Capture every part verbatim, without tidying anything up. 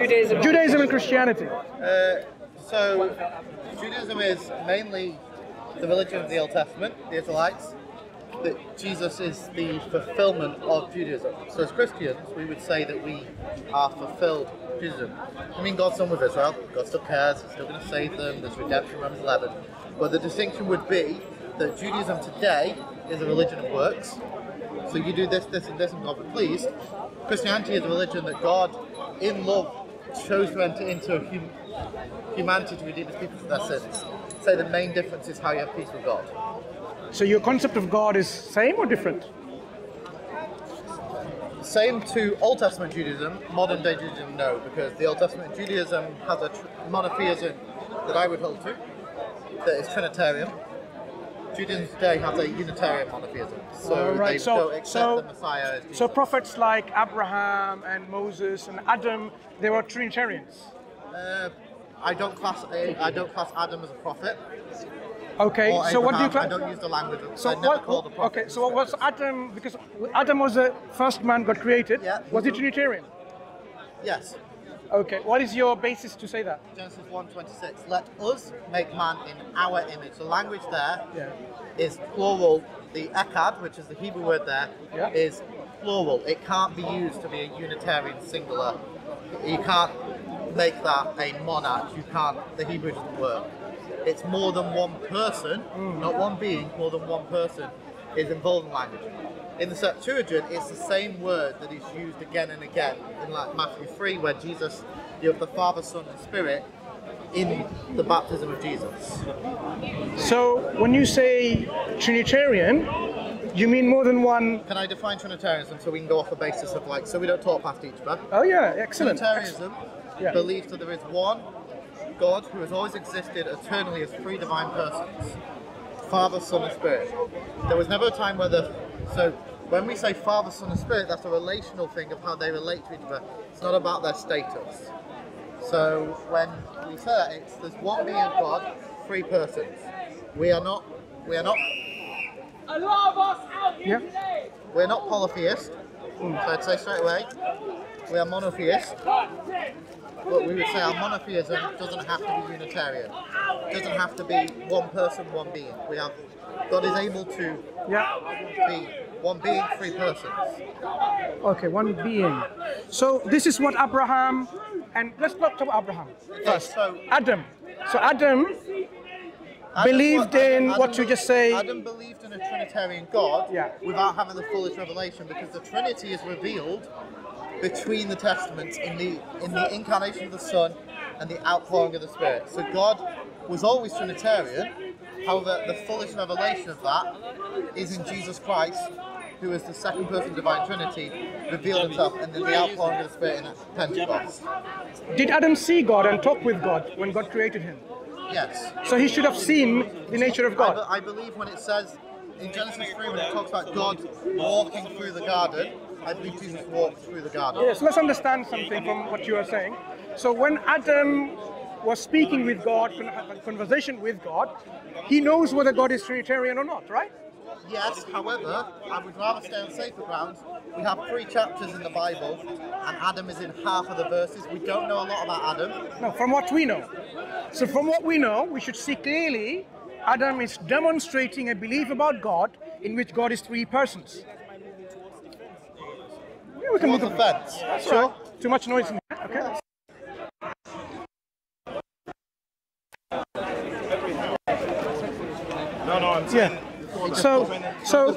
Judaism, Judaism and Christianity. Uh, so, Judaism is mainly the religion of the Old Testament, the Israelites, that Jesus is the fulfillment of Judaism. So as Christians, we would say that we are fulfilled Judaism. I mean, God's done with Israel, God still cares, He's still going to save them, there's redemption, Romans eleven. But the distinction would be that Judaism today is a religion of works. So you do this, this, and this, and God will be pleased. Christianity is a religion that God, in love, chose to enter into hum humanity to redeem His people from their sins. So the main difference is how you have peace with God. So your concept of God is same or different? Same to Old Testament Judaism, modern day Judaism, no, because the Old Testament Judaism has a monotheism that I would hold to, that is Trinitarian. Judaism today has a Unitarian monotheism, so right. they so, don't accept so, the Messiah as Jesus. So prophets like Abraham and Moses and Adam, they were Trinitarians? Uh, I don't class I don't class Adam as a prophet. Okay, or so Abraham. What do you class? I don't use the language. Of, so I never what, call the prophet. Okay, so what was Adam? Because Adam was the first man God created. Yeah. Was he Trinitarian? Yes. Okay, what is your basis to say that? Genesis one twenty-six, let us make man in our image. The language there yeah. is plural. The Echad, which is the Hebrew word there, yeah. is plural. It can't be used to be a Unitarian singular. You can't make that a monad. You can't, the Hebrew doesn't work. It's more than one person, mm. not one being, more than one person is involved in language. In the Septuagint, it's the same word that is used again and again in like Matthew three, where Jesus, you have the Father, Son, and Spirit in the baptism of Jesus. So when you say Trinitarian, you mean more than one? Can I define Trinitarianism so we can go off the basis of like, so we don't talk past each other? Oh yeah, excellent. Trinitarianism excellent. believes yeah. that there is one God who has always existed eternally as three divine persons, Father, Son, and Spirit. There was never a time where the, so, when we say Father, Son, and Spirit, that's a relational thing of how they relate to each other. It's not about their status. So when we say that, it's there's one being of God, three persons. We are not, we are not, a lot of us out here yeah. today. We're not polytheist, mm. so I'd say straight away, we are monotheist. But we would say our monotheism doesn't have to be Unitarian. It doesn't have to be one person, one being. We have, God is able to yeah. be one being, three persons. Okay, one being. So this is what Abraham, and let's not talk about Abraham first. So Adam. So Adam, Adam believed what, in Adam, what Adam, you just say. Adam believed in a Trinitarian God yeah. without having the fullest revelation, because the Trinity is revealed between the Testaments in the in the incarnation of the Son and the outpouring of the Spirit. So God was always Trinitarian, however the fullest revelation of that is in Jesus Christ, who is the second person of the Divine Trinity, revealed Himself and then the outpouring of the Spirit in Pentecost. Did Adam see God and talk with God when God created him? Yes. So he should have seen the nature of God? I, I believe when it says in Genesis three, when it talks about God walking through the garden, I believe Jesus walked through the garden. Yes, let's understand something from what you are saying. So when Adam was speaking with God, conversation with God, he knows whether God is Trinitarian or not, right? Yes, however, I would rather stay on safer grounds. We have three chapters in the Bible, and Adam is in half of the verses. We don't know a lot about Adam. No, from what we know. So from what we know, we should see clearly Adam is demonstrating a belief about God in which God is three persons. We can move the fence. That's sure. Right. Too much noise in there. Okay. No, no, I'm saying. Yeah. So, so,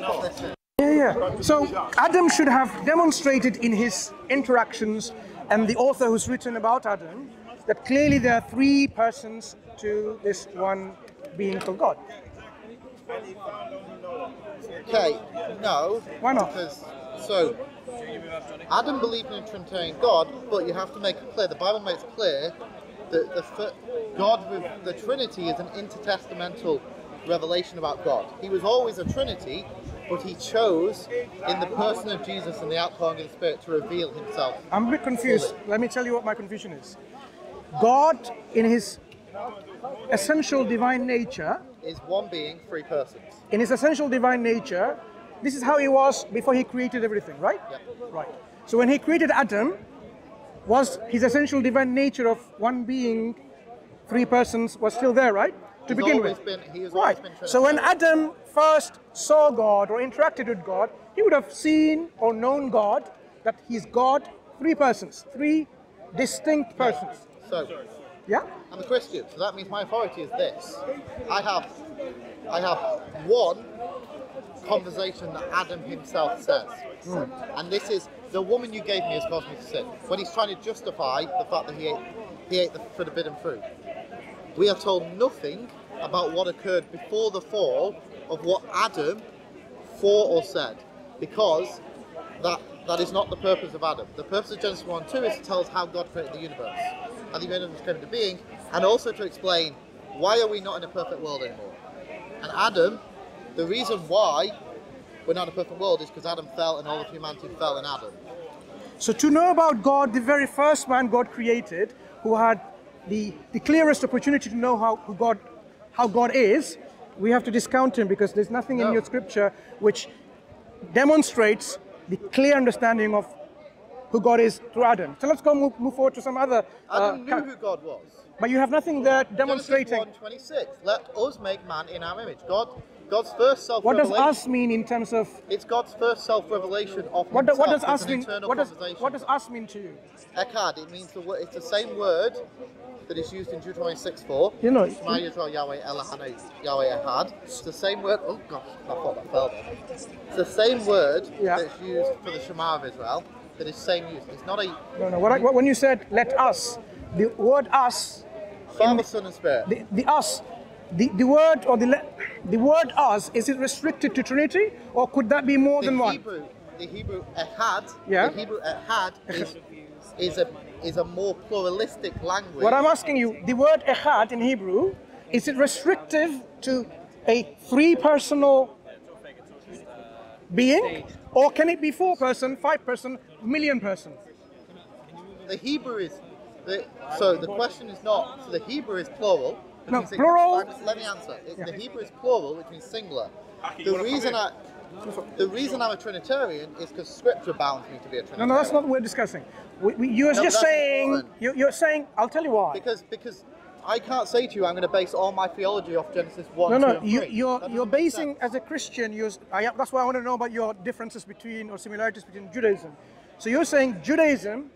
yeah, yeah. So, Adam should have demonstrated in his interactions, and the author who's written about Adam, that clearly there are three persons to this one being called God. Okay. No. Why not? Because, so. Adam believed in a Trinitarian God, but you have to make it clear, the Bible makes clear that the God with the Trinity is an intertestamental revelation about God. He was always a Trinity, but he chose in the person of Jesus and the outpouring of the Spirit to reveal himself. I'm a bit confused. Fully. Let me tell you what my confusion is. God in his essential divine nature is one being, three persons. In his essential divine nature, this is how he was before he created everything, right? Yeah. Right. So when he created Adam, was his essential divine nature of one being, three persons, was still there, right? To he's begin with. Been, he has right. Been so when Adam first saw God or interacted with God, he would have seen or known God, that he's God, three persons, three distinct persons. So, yeah? And the question, so that means my authority is this. I have, I have one conversation that Adam himself says. Mm. And this is, the woman you gave me has caused me to sin. When he's trying to justify the fact that he ate, he ate the forbidden fruit. We are told nothing about what occurred before the fall of what Adam thought or said, because that, that is not the purpose of Adam. The purpose of Genesis one and two is to tell us how God created the universe, and the universe came into being, and also to explain why are we not in a perfect world anymore. And Adam, the reason why we're not in a perfect world is because Adam fell and all of humanity fell in Adam. So to know about God, the very first man God created, who had The, the clearest opportunity to know how who God, how God is, we have to discount him, because there's nothing no. in your scripture which demonstrates the clear understanding of who God is through Adam. So let's go move, move forward to some other... Adam uh, knew who God was. But you have nothing there demonstrating... Genesis one twenty-six, let us make man in our image. God, God's first self-revelation... What does us mean in terms of... It's God's first self-revelation of himself. What, do, what does us mean? What does, what does us mean to you? Echad, it means the word, it's the same word that is used in Deuteronomy six four. You know, Shema Yisrael Yahweh Elohim Yahweh Echad. It's the same word. Oh gosh, I thought that fell there. It's the same word yeah. that's used for the Shema of Israel. That is same use. It's not a. No, no. What I, when you said "let us," the word "us," Father, Son, and Spirit. The, the "us," the the word or the the word "us" is it restricted to Trinity, or could that be more the than Hebrew, one? The Hebrew Echad. Yeah. The Hebrew Echad is is a. is a more pluralistic language. What I'm asking you, the word Echad in Hebrew, is it restrictive to a three-personal being, or can it be four-person, five-person, million-person? The Hebrew is, the, so the question is not, so the Hebrew is plural. No, plural. Let me answer. It, yeah. The Hebrew is plural, which means singular. The reason I... The reason I'm a Trinitarian is because Scripture bounds me to be a Trinitarian. No, no, that's not what we're discussing. We, we, you're no, just saying, you, you're saying, I'll tell you why. Because because I can't say to you, I'm going to base all my theology off Genesis one, No, no, two, and you, you're, you're basing, as a Christian, you're, I, that's why I want to know about your differences between, or similarities between Judaism. So you're saying Judaism,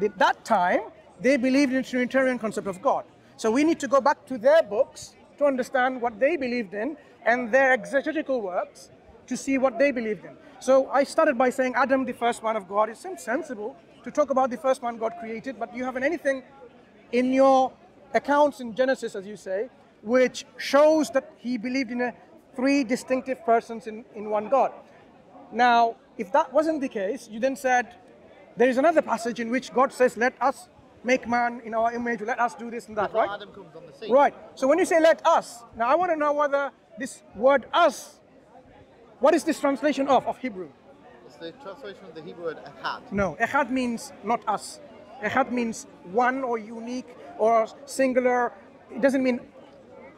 at that time, they believed in the Trinitarian concept of God. So we need to go back to their books to understand what they believed in and their exegetical works, to see what they believed in. So I started by saying Adam, the first man of God. It seems sensible to talk about the first man God created, but you haven't anything in your accounts in Genesis, as you say, which shows that he believed in a three distinctive persons in, in one God. Now, if that wasn't the case, you then said, there is another passage in which God says, let us make man in our image, let us do this and that, right? Adam comes on the scene. Right, so when you say let us, now I want to know whether this word us, what is this translation of, of Hebrew? It's the translation of the Hebrew word Echad. No, Echad means not us. Echad means one or unique or singular. It doesn't mean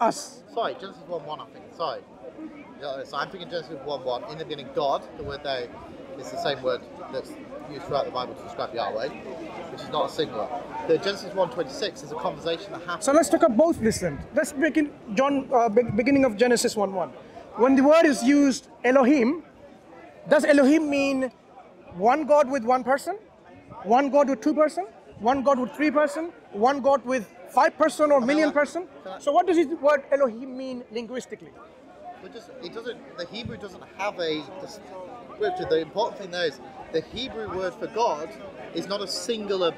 us. Sorry, Genesis one one, I think. Sorry. Yeah, so I'm thinking Genesis one one. In the beginning, God, the word there is the same word that's used throughout the Bible to describe Yahweh, which is not a singular. The Genesis one twenty-six is a conversation that happens. So let's talk about both this then. Let's begin John, uh, beginning of Genesis one one. When the word is used, Elohim, does Elohim mean one God with one person, one God with two person, one God with three person, one God with five person or million person? So what does the word Elohim mean linguistically? It just, it doesn't, the Hebrew doesn't have a description. The important thing there is the Hebrew word for God is not a singular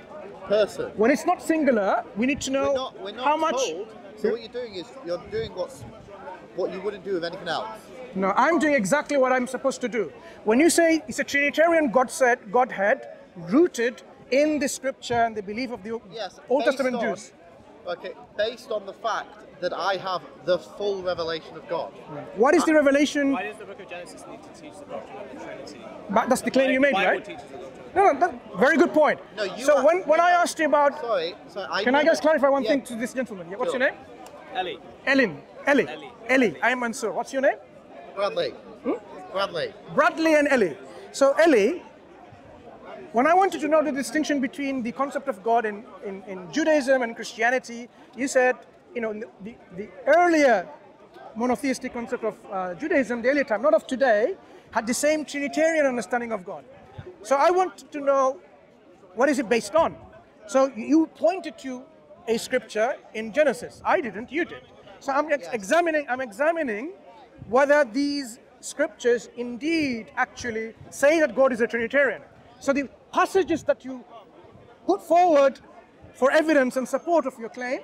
person. When it's not singular, we need to know we're not, we're not how much... Told, so what you're doing is you're doing what's... what you wouldn't do with anything else. No, I'm doing exactly what I'm supposed to do. When you say it's a Trinitarian Godset, Godhead rooted in the scripture and the belief of the yes, Old Testament on, Jews. Okay, based on the fact that I have the full revelation of God. Right. What is I, the revelation? Why does the book of Genesis need to teach the doctrine of the Trinity? But that's the, the claim Bible, you made, Bible right? Teaches the doctrine. No, no, that, very good point. No, you so have, when, when I have, asked you about... Sorry, sorry I can I just clarify one yeah. thing to this gentleman? Yeah, what's sure. your name? Ellie. Ellen. Ellie. Ellie. Ellie, I am Mansur. What's your name? Bradley. Hmm? Bradley. Bradley and Ellie. So Ellie, When I wanted to know the distinction between the concept of God in, in, in Judaism and Christianity, you said, you know, the, the earlier monotheistic concept of uh, Judaism, the earlier time, not of today, had the same Trinitarian understanding of God. So I wanted to know, what is it based on? So you pointed to a scripture in Genesis. I didn't, you did. So I'm ex examining, I'm examining whether these scriptures indeed actually say that God is a Trinitarian. So the passages that you put forward for evidence and support of your claim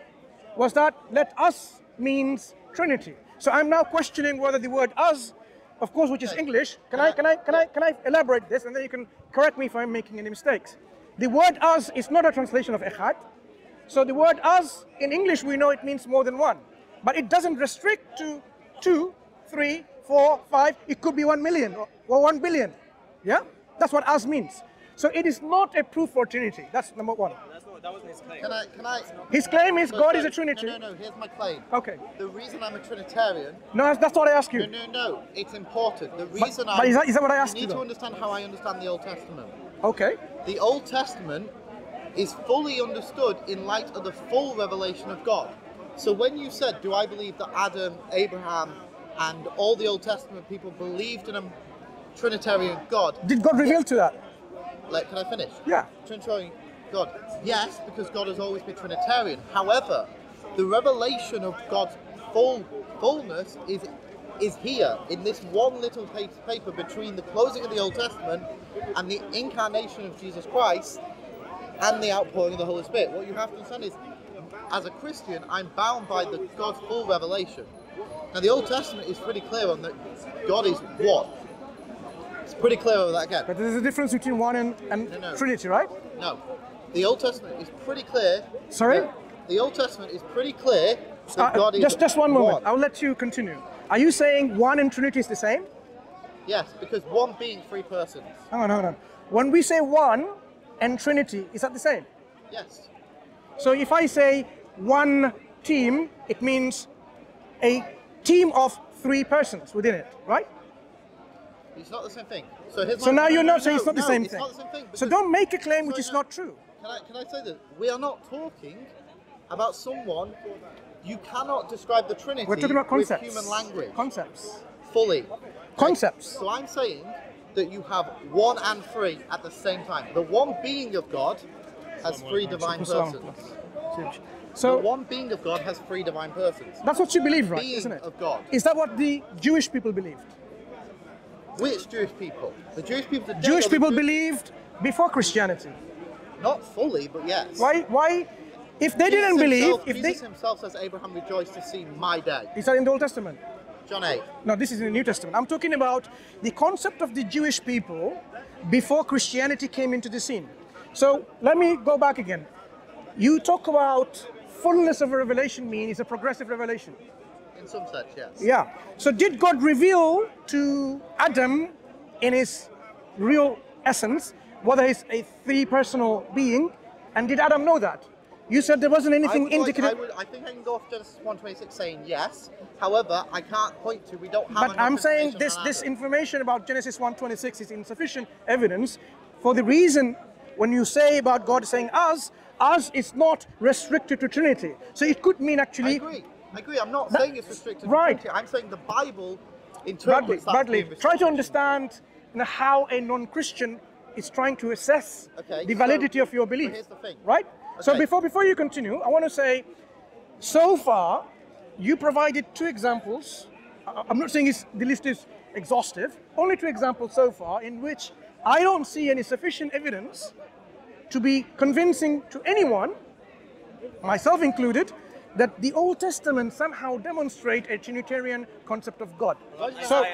was that let us means Trinity. So I'm now questioning whether the word us, of course, which is English, can I, can I, can I, can I elaborate this, and then you can correct me if I'm making any mistakes. The word us is not a translation of Echad. So the word us in English, we know it means more than one, but it doesn't restrict to two, three, four, five. It could be one million or, or one billion. Yeah, that's what us means. So it is not a proof for Trinity. That's number one. That's not, that wasn't his claim. Can I, can I, his claim is no, God no, is a Trinity. No, no, no, here's my claim. Okay. The reason I'm a Trinitarian... No, that's what I ask you. No, no, no, it's important. The reason but, I... But is that, is that what I asked you? You need though? to understand how I understand the Old Testament. Okay. The Old Testament is fully understood in light of the full revelation of God. So when you said, do I believe that Adam, Abraham, and all the Old Testament people believed in a Trinitarian God... Did God reveal to that? Like, can I finish? Yeah. Trinitarian God. Yes, because God has always been Trinitarian. However, the revelation of God's full fullness is is here in this one little paper between the closing of the Old Testament and the incarnation of Jesus Christ and the outpouring of the Holy Spirit. What you have to understand is, as a Christian, I'm bound by the God's full revelation. Now, the Old Testament is pretty clear on that God is what. It's pretty clear over that again. But there's a difference between one and, and no, no. Trinity, right? No. The Old Testament is pretty clear. Sorry? The Old Testament is pretty clear that uh, God just, is just Just one moment. One. I'll let you continue. Are you saying one and Trinity is the same? Yes, because one being three persons. Hang on, hang on. When we say one and Trinity, is that the same? Yes. So if I say one team, it means a team of three persons within it, right? It's not the same thing. So, here's so now you're not saying it's not the same thing. So don't make a claim which is not true. Can I, can I say this? We are not talking about someone. You cannot describe the Trinity We're talking about concepts. with human language. Concepts. Fully. Concepts. Right? So I'm saying that you have one and three at the same time. The one being of God has three divine persons. So the one being of God has three divine persons. That's what you believe, right? Isn't it? Of God. Is that what the Jewish people believed? Which Jewish people? The Jewish people. The Jewish people Jewish... believed before Christianity. Not fully, but yes. Why? Why? If they Jesus didn't believe, himself, if Jesus they... himself says, "Abraham rejoiced to see my day." Is that in the Old Testament? John eight. No, this is in the New Testament. I'm talking about the concept of the Jewish people before Christianity came into the scene. So let me go back again. You talk about fullness of a revelation means it's a progressive revelation. In some sense, yes. Yeah. So did God reveal to Adam in his real essence whether he's a three-personal being, and did Adam know that? You said there wasn't anything indicative. Like, I, I think I can go off Genesis one twenty-six saying yes. However, I can't point to, we don't have But I'm saying this, this information about Genesis one twenty-six is insufficient evidence for the reason when you say about God saying us, us is not restricted to Trinity. So it could mean actually... I agree. I agree, I'm not that, saying it's restricted right. to Trinity. I'm saying the Bible interprets that. Bradley, try to understand you know, how a non-Christian is trying to assess okay, the validity so, of your belief. Here's the thing. Right? Okay. So before, before you continue, I want to say, so far, you provided two examples. I'm not saying it's, the list is exhaustive, only two examples so far in which I don't see any sufficient evidence to be convincing to anyone, myself included, that the Old Testament somehow demonstrate a Trinitarian concept of God. So,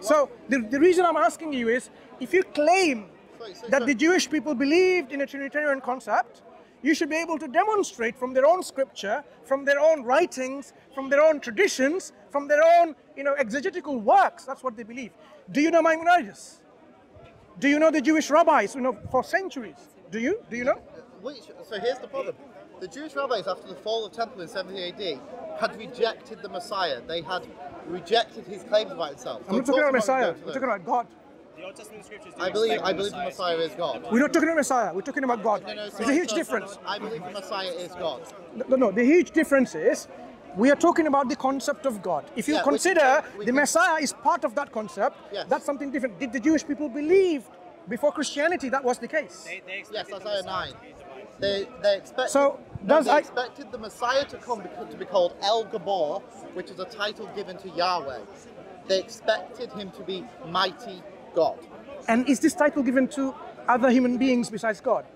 so the, the reason I'm asking you is, if you claim that the Jewish people believed in a Trinitarian concept, you should be able to demonstrate from their own scripture, from their own writings, from their own traditions, from their own you know, exegetical works, that's what they believe. Do you know Maimonides? Do you know the Jewish rabbis you know, for centuries? Do you? Do you know? Which, so here's the problem. The Jewish rabbis, after the fall of the Temple in seventy A D, had rejected the Messiah. They had rejected his claims about himself. So I'm not talking about Messiah. I'm talking about God. The Old Testament scriptures. I believe. I believe the Messiah is God. We're not talking about Messiah. We're talking about God. No, no, There's a huge no, difference. No, no. I believe the Messiah is God. No, no. The huge difference is, we are talking about the concept of God. If you yeah, consider we, we, the Messiah is part of that concept, yes. that's something different. Did the Jewish people believe before Christianity that was the case? They, they yes, Isaiah nine. They, they, expect, so, does no, they I, expected the Messiah to come to be called El Gibbor, which is a title given to Yahweh. They expected him to be mighty God. And is this title given to other human beings besides God?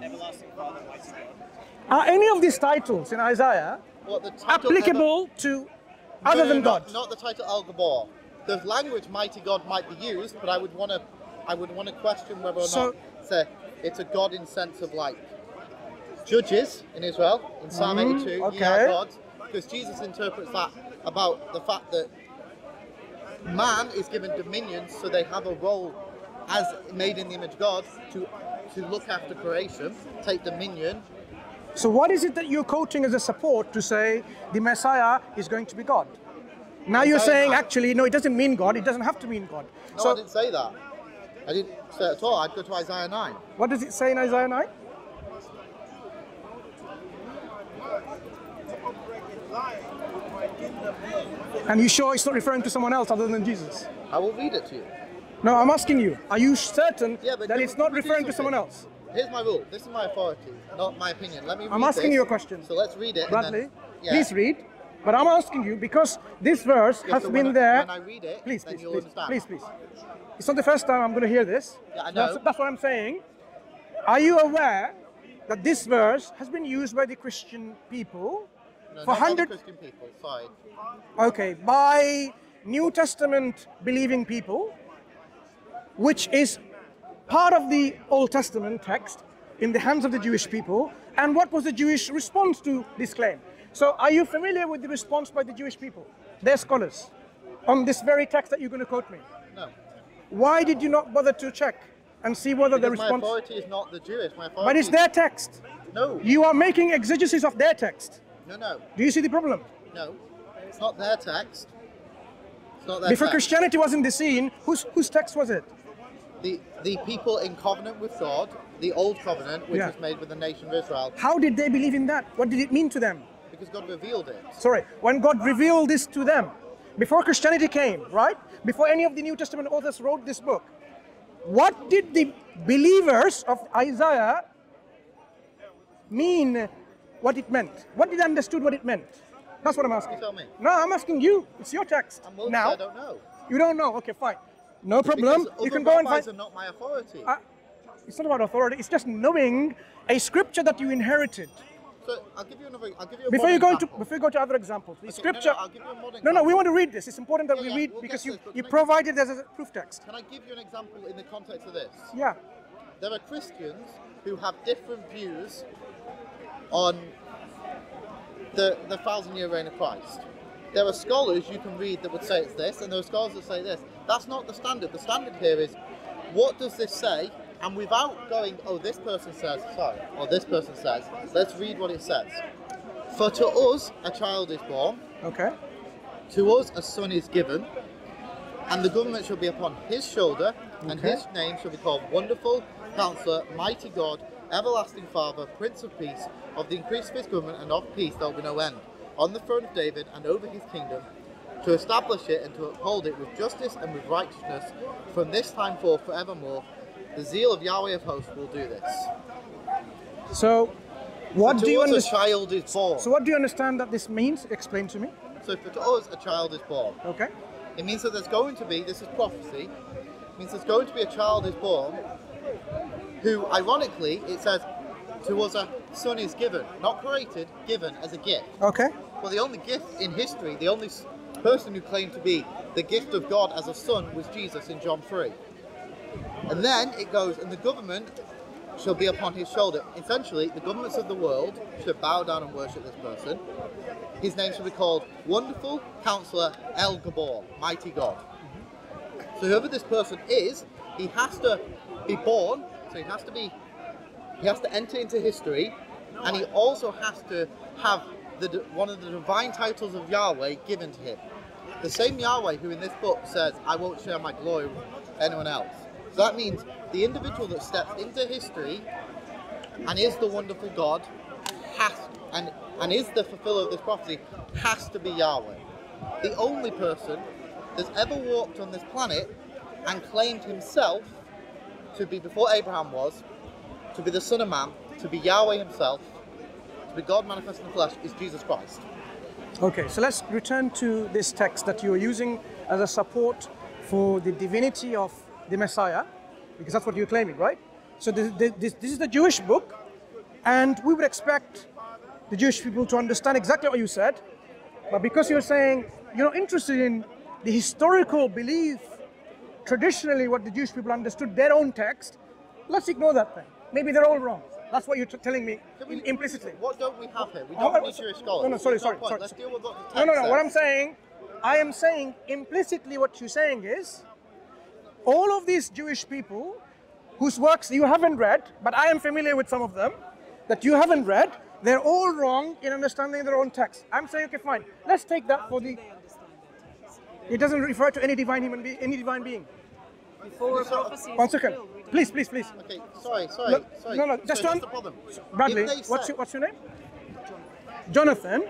Everlasting Father, mighty God. Are any of these titles in Isaiah Well, applicable ever, to other no, than God? Not, not the title El Gibbor. The language "mighty God" might be used, but I would want to, I would want to question whether or so, not it's a, it's a God in sense of like Judges in Israel in Psalm mm, eighty-two. Okay. Ye are gods, because Jesus interprets that about the fact that man is given dominion, so they have a role as made in the image of God to to look after creation, take dominion. So what is it that you're quoting as a support to say the Messiah is going to be God? Now you're saying, actually, no, it doesn't mean God. It doesn't have to mean God. No, so, I didn't say that. I didn't say it at all. I'd go to Isaiah nine. What does it say in Isaiah nine? And you sure it's not referring to someone else other than Jesus? I will read it to you. No, I'm asking you. Are you certain yeah, that it's not referring to someone else? Here's my rule. This is my authority, not my opinion. Let me read I'm asking this. you a question. So let's read it. Bradley, and then, yeah. please read. But I'm asking you because this verse yeah, has so been I, there. When I read it, please, then please, you'll please, understand. Please, please. It's not the first time I'm going to hear this. Yeah, I know. That's, that's what I'm saying. Are you aware that this verse has been used by the Christian people no, for hundreds? Christian people. Sorry. Okay, by New Testament believing people, which is part of the Old Testament text in the hands of the Jewish people, and what was the Jewish response to this claim? So are you familiar with the response by the Jewish people, their scholars, on this very text that you're going to quote me? No. Why did you not bother to check and see whether because the response... my authority is not the Jewish, my authority... But it's their text. No. You are making exegesis of their text. No, no. Do you see the problem? No. It's not their text. It's not their Before text. Christianity was in the scene, whose, whose text was it? The, the people in covenant with God, the old covenant, which yeah. was made with the nation of Israel. How did they believe in that? What did it mean to them? Because God revealed it. Sorry, when God revealed this to them, before Christianity came, right? Before any of the New Testament authors wrote this book, what did the believers of Isaiah mean what it meant? What did they understood what it meant? That's what I'm asking. You tell me. No, I'm asking you. It's your text. I'm willing now. I don't know. You don't know? Okay, fine. No problem. Because you can go and find. Are not my authority. Uh, it's not about authority. It's just knowing a scripture that you inherited. So I'll give you another. I'll give you a before you go example. to before you go to other examples. The okay, scripture. No, no, I'll give you a no, example. no. We want to read this. It's important that yeah, we yeah, read we'll because you this, you provided there's a proof text. Can I give you an example in the context of this? Yeah. There are Christians who have different views on the the thousand year reign of Christ. There are scholars you can read that would say it's this, and there are scholars that say this. That's not the standard. The standard here is, what does this say? And without going, oh, this person says, sorry, or this person says, let's read what it says. For to us, a child is born. Okay. To us, a son is given. And the government shall be upon his shoulder, okay. and his name shall be called Wonderful, Counselor, Mighty God, Everlasting Father, Prince of Peace. Of the increase of his government and of peace there will be no end. On the throne of David and over his kingdom, to establish it and to uphold it with justice and with righteousness from this time forth forevermore. The zeal of Yahweh of hosts will do this. So, what do you understand? A child is born. So, what do you understand that this means? Explain to me. So, for to us, a child is born. Okay. It means that there's going to be. This is prophecy. It means there's going to be a child is born. Who, ironically, it says, to us a son is given, not created, given as a gift. Okay. Well, the only gift in history, the only person who claimed to be the gift of God as a son was Jesus in John three. And then it goes, and the government shall be upon his shoulder. Essentially, the governments of the world should bow down and worship this person. His name shall be called Wonderful Counselor El Gibbor, Mighty God. So whoever this person is, he has to be born, so he has to be, he has to enter into history, and he also has to have The, one of the divine titles of Yahweh given to him. The same Yahweh who in this book says, I won't share my glory with anyone else. So that means the individual that steps into history and is the wonderful God has and, and is the fulfiller of this prophecy has to be Yahweh. The only person that's ever walked on this planet and claimed himself to be, before Abraham was, to be the Son of Man, to be Yahweh himself, to be God manifest in the flesh, is Jesus Christ. Okay, so let's return to this text that you are using as a support for the divinity of the Messiah, because that's what you're claiming, right? So this, this, this is the Jewish book, and we would expect the Jewish people to understand exactly what you said, but because you're saying you're not interested in the historical belief, traditionally what the Jewish people understood, their own text, let's ignore that thing. Maybe they're all wrong. That's what you're t telling me we, implicitly. What don't we have here? We don't oh, need so, Jewish scholars. No, no, sorry, sorry, sorry. Let's deal with what the text says. No, no, no, what I'm saying, I am saying implicitly what you're saying is, all of these Jewish people whose works you haven't read, but I am familiar with some of them, that you haven't read, they're all wrong in understanding their own text. I'm saying, okay, fine. Let's take that How for the... It doesn't refer to any divine human being, any divine being. Before prophecy. One second, please, please, please. Okay, sorry, sorry, no, sorry. No, no, just so on. Bradley, what's your, what's your name? Jonathan. Jonathan.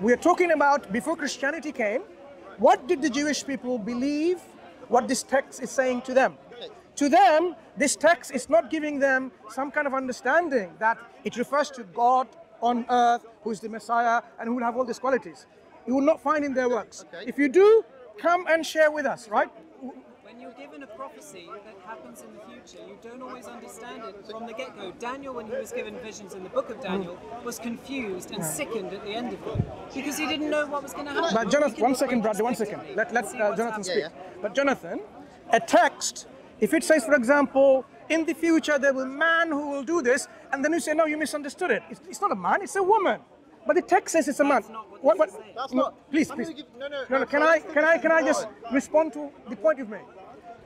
We are talking about before Christianity came. What did the Jewish people believe? What this text is saying to them? Okay. To them, this text is not giving them some kind of understanding that it refers to God on earth, who is the Messiah, and who will have all these qualities. You will not find in their works. Okay. If you do, come and share with us, right? When you're given a prophecy that happens in the future, you don't always understand it from the get-go. Daniel, when he was given visions in the book of Daniel, was confused and sickened at the end of it because he didn't know what was going to happen. But Jonathan, one second, Bradley, one second. Let, let's uh, Jonathan speak. Yeah, yeah. But Jonathan, a text, if it says, for example, in the future there will be a man who will do this, and then you say, no, you misunderstood it. It's, it's not a man, it's a woman. But the text says it's a man. What? What? That's no, not, please, please. Give, no, no, no, no. Can I, can I, can I just respond to the point you've made?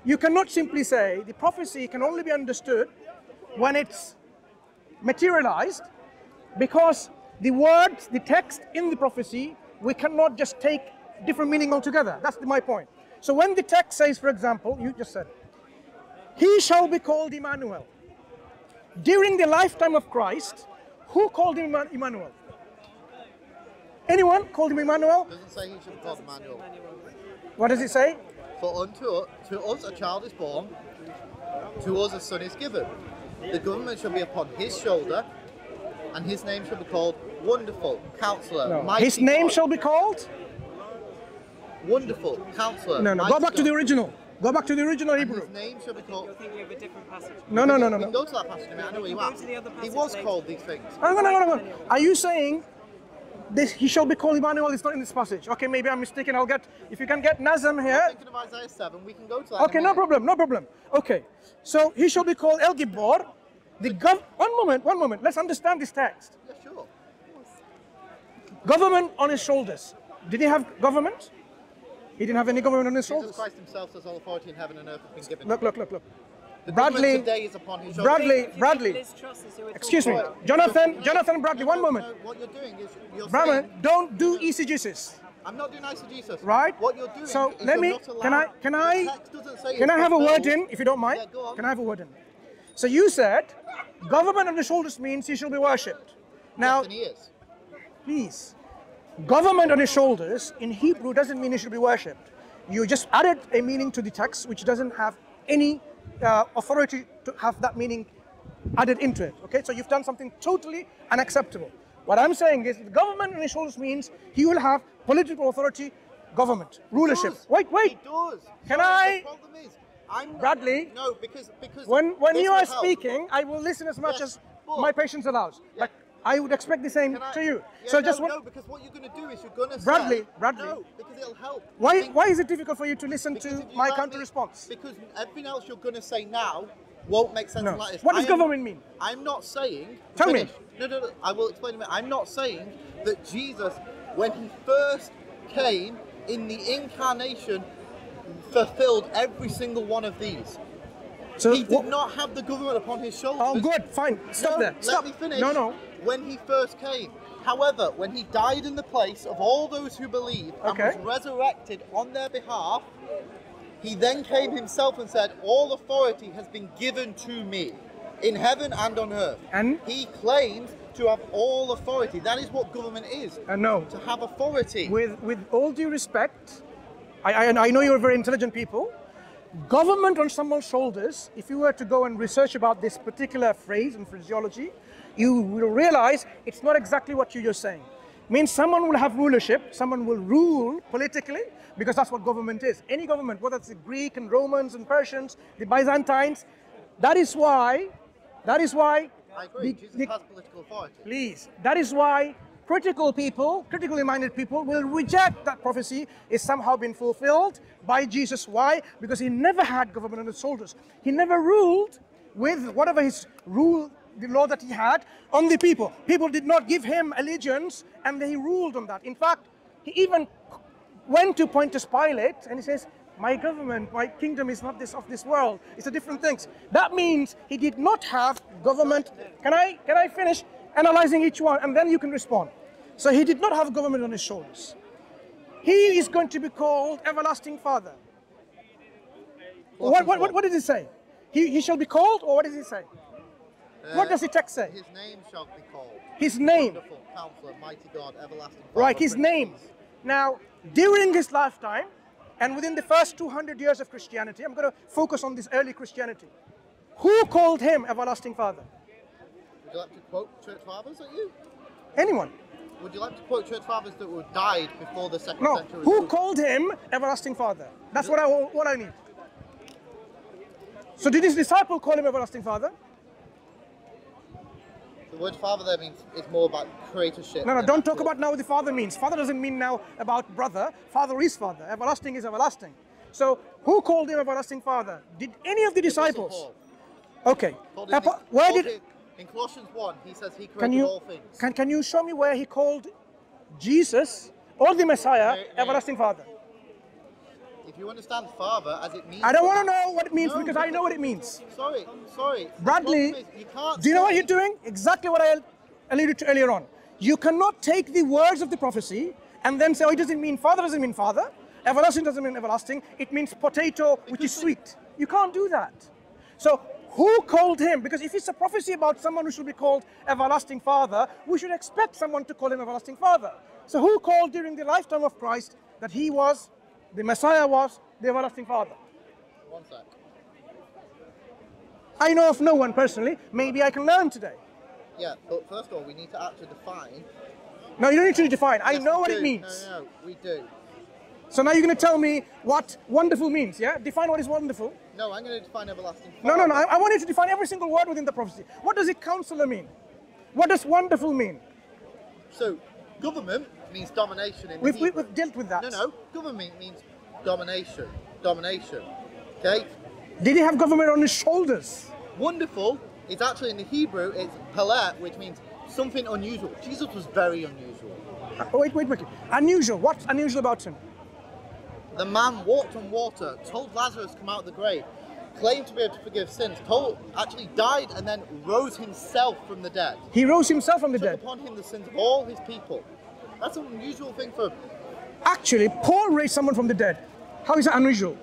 You cannot simply say the prophecy can only be understood when it's materialized, because the words, the text in the prophecy, we cannot just take different meaning altogether. That's my point. So when the text says, for example, you just said, he shall be called Emmanuel. During the lifetime of Christ, who called him Emmanuel? Anyone called him Emmanuel? It doesn't say he should be called Emmanuel. What does it say? For unto to us a child is born, to us a son is given. The government shall be upon his shoulder, and his name shall be called Wonderful Counselor. No. Mighty his name God. Shall be called? Wonderful Counselor. No, no, go back God. to the original. Go back to the original and Hebrew. His name shall be called... You're thinking of a different passage. No, no, no, no. We can no. go to that passage. I mean, I know where you are. He was later. called these things. No, no, no, no, no. Are you saying... This, he shall be called Emmanuel, it's not in this passage. Okay, maybe I'm mistaken. I'll get, if you can get Nazam here. I'm thinking of Isaiah seven, we can go to that. Okay, no problem, no problem. Okay, so he shall be called El Gibbor. The gov one moment, one moment, let's understand this text. Yeah, sure. Government on his shoulders. Did he have government? He didn't have any government on his shoulders. Jesus Christ himself says all authority in heaven and earth has been given. Look, look, look, look. The Bradley, today is upon his Bradley, Bradley, excuse me, Jonathan, Jonathan Bradley, one moment. What you're doing is you're saying, don't do eisegesis. I'm not doing eisegesis. Right? What you're doing so is let me, can I, can I, can I have a word in, if you don't mind? Yeah, can I have a word in? So you said, government on the shoulders means he shall be worshipped. Now, yes, please, government on his shoulders in Hebrew doesn't mean he should be worshipped. You just added a meaning to the text which doesn't have any Uh, authority to have that meaning added into it. Okay, so you've done something totally unacceptable. What I'm saying is the government on his shoulders means he will have political authority, government, rulership. Wait, wait. He does. Can I? The problem is, I'm Bradley, no, because, because when, when you are speaking, I will listen as much yes, as but, my patience allows. Yeah. But I would expect the same I, to you. Yeah, so no, just no, because what you're going to do is you're going to Bradley, say, Bradley. No, because it'll help. Why, why is it difficult for you to listen because to my counter response? Because everything else you're going to say now won't make sense no. like this. What does I government am, mean? I'm not saying... Tell finish. me. No, no, no, I will explain a minute. I'm not saying that Jesus, when he first came in the Incarnation, fulfilled every single one of these. So he did what? not have the government upon his shoulders. Oh, good, fine. Stop no, there. Stop. Let me finish. No, no. When he first came, However, when he died in the place of all those who believe and okay. was resurrected on their behalf, he then came himself and said, all authority has been given to me in heaven and on earth. And he claims to have all authority. That is what government is. And uh, no. To have authority. With, with all due respect, I, I, I know you're very intelligent people. Government on someone's shoulders, if you were to go and research about this particular phrase in phraseology, you will realize it's not exactly what you're saying. It means someone will have rulership, someone will rule politically, because that's what government is. Any government, whether it's the Greek and Romans and Persians, the Byzantines, that is why, that is why... I agree, the, Jesus the, has political authority. Please, that is why critical people, critically minded people will reject that prophecy is somehow been fulfilled by Jesus. Why? Because he never had government on his shoulders. He never ruled with whatever his rule, the law that he had, on the people. People did not give him allegiance and he ruled on that. In fact, he even went to Pontius Pilate and he says, my government, my kingdom is not this of this world. It's a different thing. That means he did not have government. Can I, can I finish analyzing each one and then you can respond? So he did not have government on his shoulders. He is going to be called Everlasting Father. What, what, what, what does it say? He, he shall be called, or what does it say? Uh, what does the text say? His name shall be called. His name. Wonderful Counselor, Mighty God, Everlasting Father. Right, his name. Now, during his lifetime, and within the first two hundred years of Christianity, I'm going to focus on this early Christianity. Who called him Everlasting Father? Would you like to quote Church Fathers at you? Anyone. Would you like to quote Church Fathers that died before the second no. century? Who called him Everlasting Father? That's what I, what I need. So did his disciple call him Everlasting Father? The word Father there means it's more about creatorship. No, no, don't talk about now what the Father means. Father doesn't mean now about brother. Father is Father. Everlasting is everlasting. So who called him Everlasting Father? Did any of the disciples? Okay. Where did... In Colossians one, he says he created can you, all things. Can, can you show me where he called Jesus or the Messiah no, no. Everlasting Father? If you understand Father as it means... I don't want to know what it means no, because no, I know what it means. Sorry, sorry. Bradley, is, you can't do you know what you're doing? Exactly what I alluded to earlier on. You cannot take the words of the prophecy and then say, oh, it doesn't mean Father, doesn't mean Father. Everlasting doesn't mean everlasting. It means potato, which is sweet. You can't do that. So... Who called him? Because if it's a prophecy about someone who should be called Everlasting Father, we should expect someone to call him Everlasting Father. So who called during the lifetime of Christ that he was, the Messiah was, the Everlasting Father? One sec. I know of no one personally. Maybe I can learn today. Yeah, but first of all, we need to actually define. No, you don't need to define. Yes, I know what do. it means. No, no, we do. So now you're going to tell me what wonderful means, yeah? Define what is wonderful. No, I'm going to define everlasting. No, no, no. I, I want you to define every single word within the prophecy. What does it counselor mean? What does wonderful mean? So, government means domination. In we've, the we've dealt with that. No, no. Government means domination. Domination. Okay? Did he have government on his shoulders? Wonderful. It's actually in the Hebrew, it's palet, which means something unusual. Jesus was very unusual. Oh, wait, wait, wait. Unusual. What's unusual about him? The man walked on water, told Lazarus to come out of the grave, claimed to be able to forgive sins, told, actually died and then rose himself from the dead. He rose himself from the dead. Took upon him the sins of all his people. That's an unusual thing for... Actually, Paul raised someone from the dead. How is that unusual?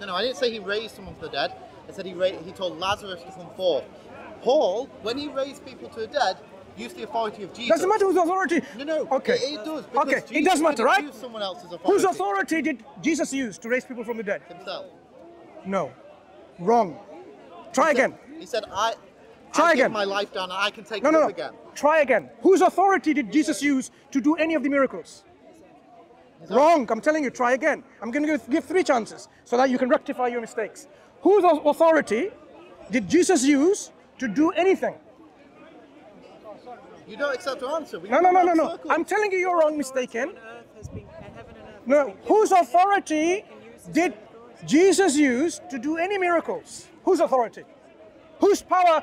No, no, I didn't say he raised someone from the dead. I said he, ra he told Lazarus to come forth. Paul, when he raised people to the dead, used the authority of Jesus. Doesn't matter whose authority. No, no. Okay. It, it does. Okay. Jesus it does matter, right? Use someone else's authority. Whose authority did Jesus use to raise people from the dead? Himself. No. Wrong. Try he again. Said, he said, "I try I again. Give my life down, and I can take no, it no, no. again." Try again. Whose authority did Jesus use to do any of the miracles? Wrong. I'm telling you. Try again. I'm going to give three chances so that you can rectify your mistakes. Whose authority did Jesus use to do anything? You don't accept the answer. We no, no, no, no, no. I'm telling you you're wrong, mistaken. Been, no, whose authority did Jesus use to do any miracles? Whose authority? Whose power?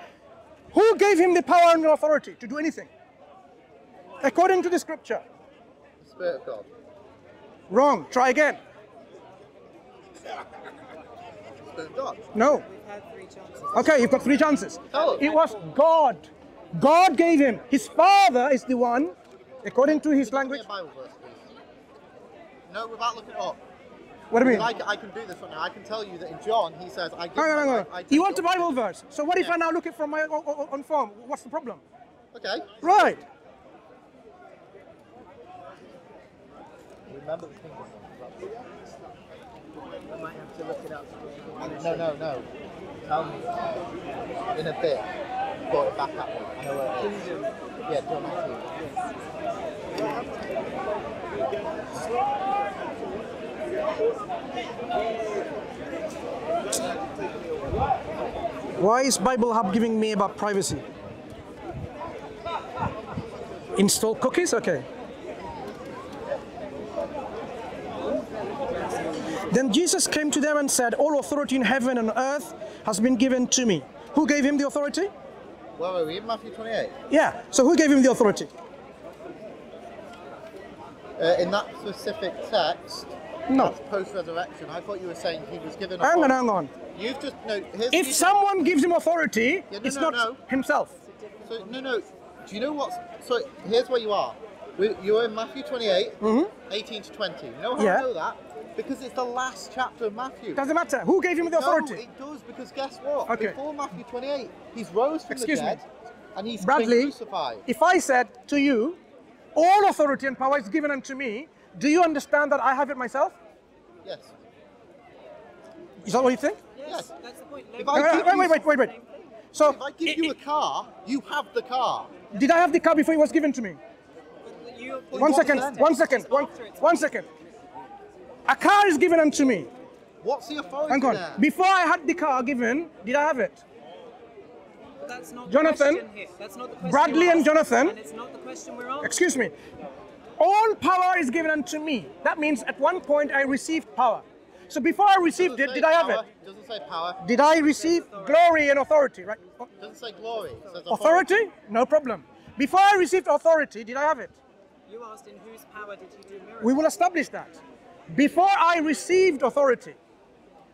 Who gave him the power and authority to do anything? According to the scripture. The Spirit of God. Wrong. Try again. The Spirit of God. No. We've had three chances. Okay, you've got three chances. Oh, it was God. God gave him. His Father is the one According to his language. Bible verse, no, without looking it up. What do you mean? I, I can do this right now. I can tell you that in John, he says, I give no, no, no, no. I, I you want a Bible verse. So what yeah. if I now look it from my own, own form? What's the problem? Okay. Right. Remember the thing. I might have to look it up. No, no, no. Tell me in a bit. Got it back up. I know where it is. Yeah, John Matthew. Why is Bible Hub giving me about privacy? Install cookies? Okay. Then Jesus came to them and said, all authority in heaven and earth has been given to me. Who gave him the authority? Where were we? Matthew twenty-eight? Yeah, so who gave him the authority? Uh, in that specific text, no. That's post-resurrection. I thought you were saying he was given authority. Hang on, hang on. You've just, no, if you someone said, gives him authority, yeah, no, it's no, not no. himself. So, no, no, do you know what? So here's where you are. You're in Matthew twenty-eight, mm-hmm. eighteen to twenty. You know how yeah. I know that? Because it's the last chapter of Matthew. Doesn't matter. Who gave him the authority? No, it does, because guess what? Okay. Before Matthew twenty-eight, he's rose from Excuse the dead, me. and he's Bradley, been crucified. If I said to you, all authority and power is given unto me, do you understand that I have it myself? Yes. Is that what you think? Yes, yes. That's the point. If I wait, wait, wait, wait, wait. So, if I give it, you a car, you have the car. Did I have the car before it was given to me? You, one, second, one second, one second, one second. A car is given unto me. What's the authority Hang on. There? Before I had the car given, did I have it? But that's not Jonathan, the question here. That's not the question Bradley and Jonathan. And it's not the question we're on. Excuse me. All power is given unto me. That means at one point I received power. So before I received it, it did power. I have it? Doesn't say power. Did I receive glory and authority? Right? Doesn't say glory. It says authority? Authority? No problem. Before I received authority, did I have it? You asked in whose power did he do miracles? We will establish that. Before I received authority,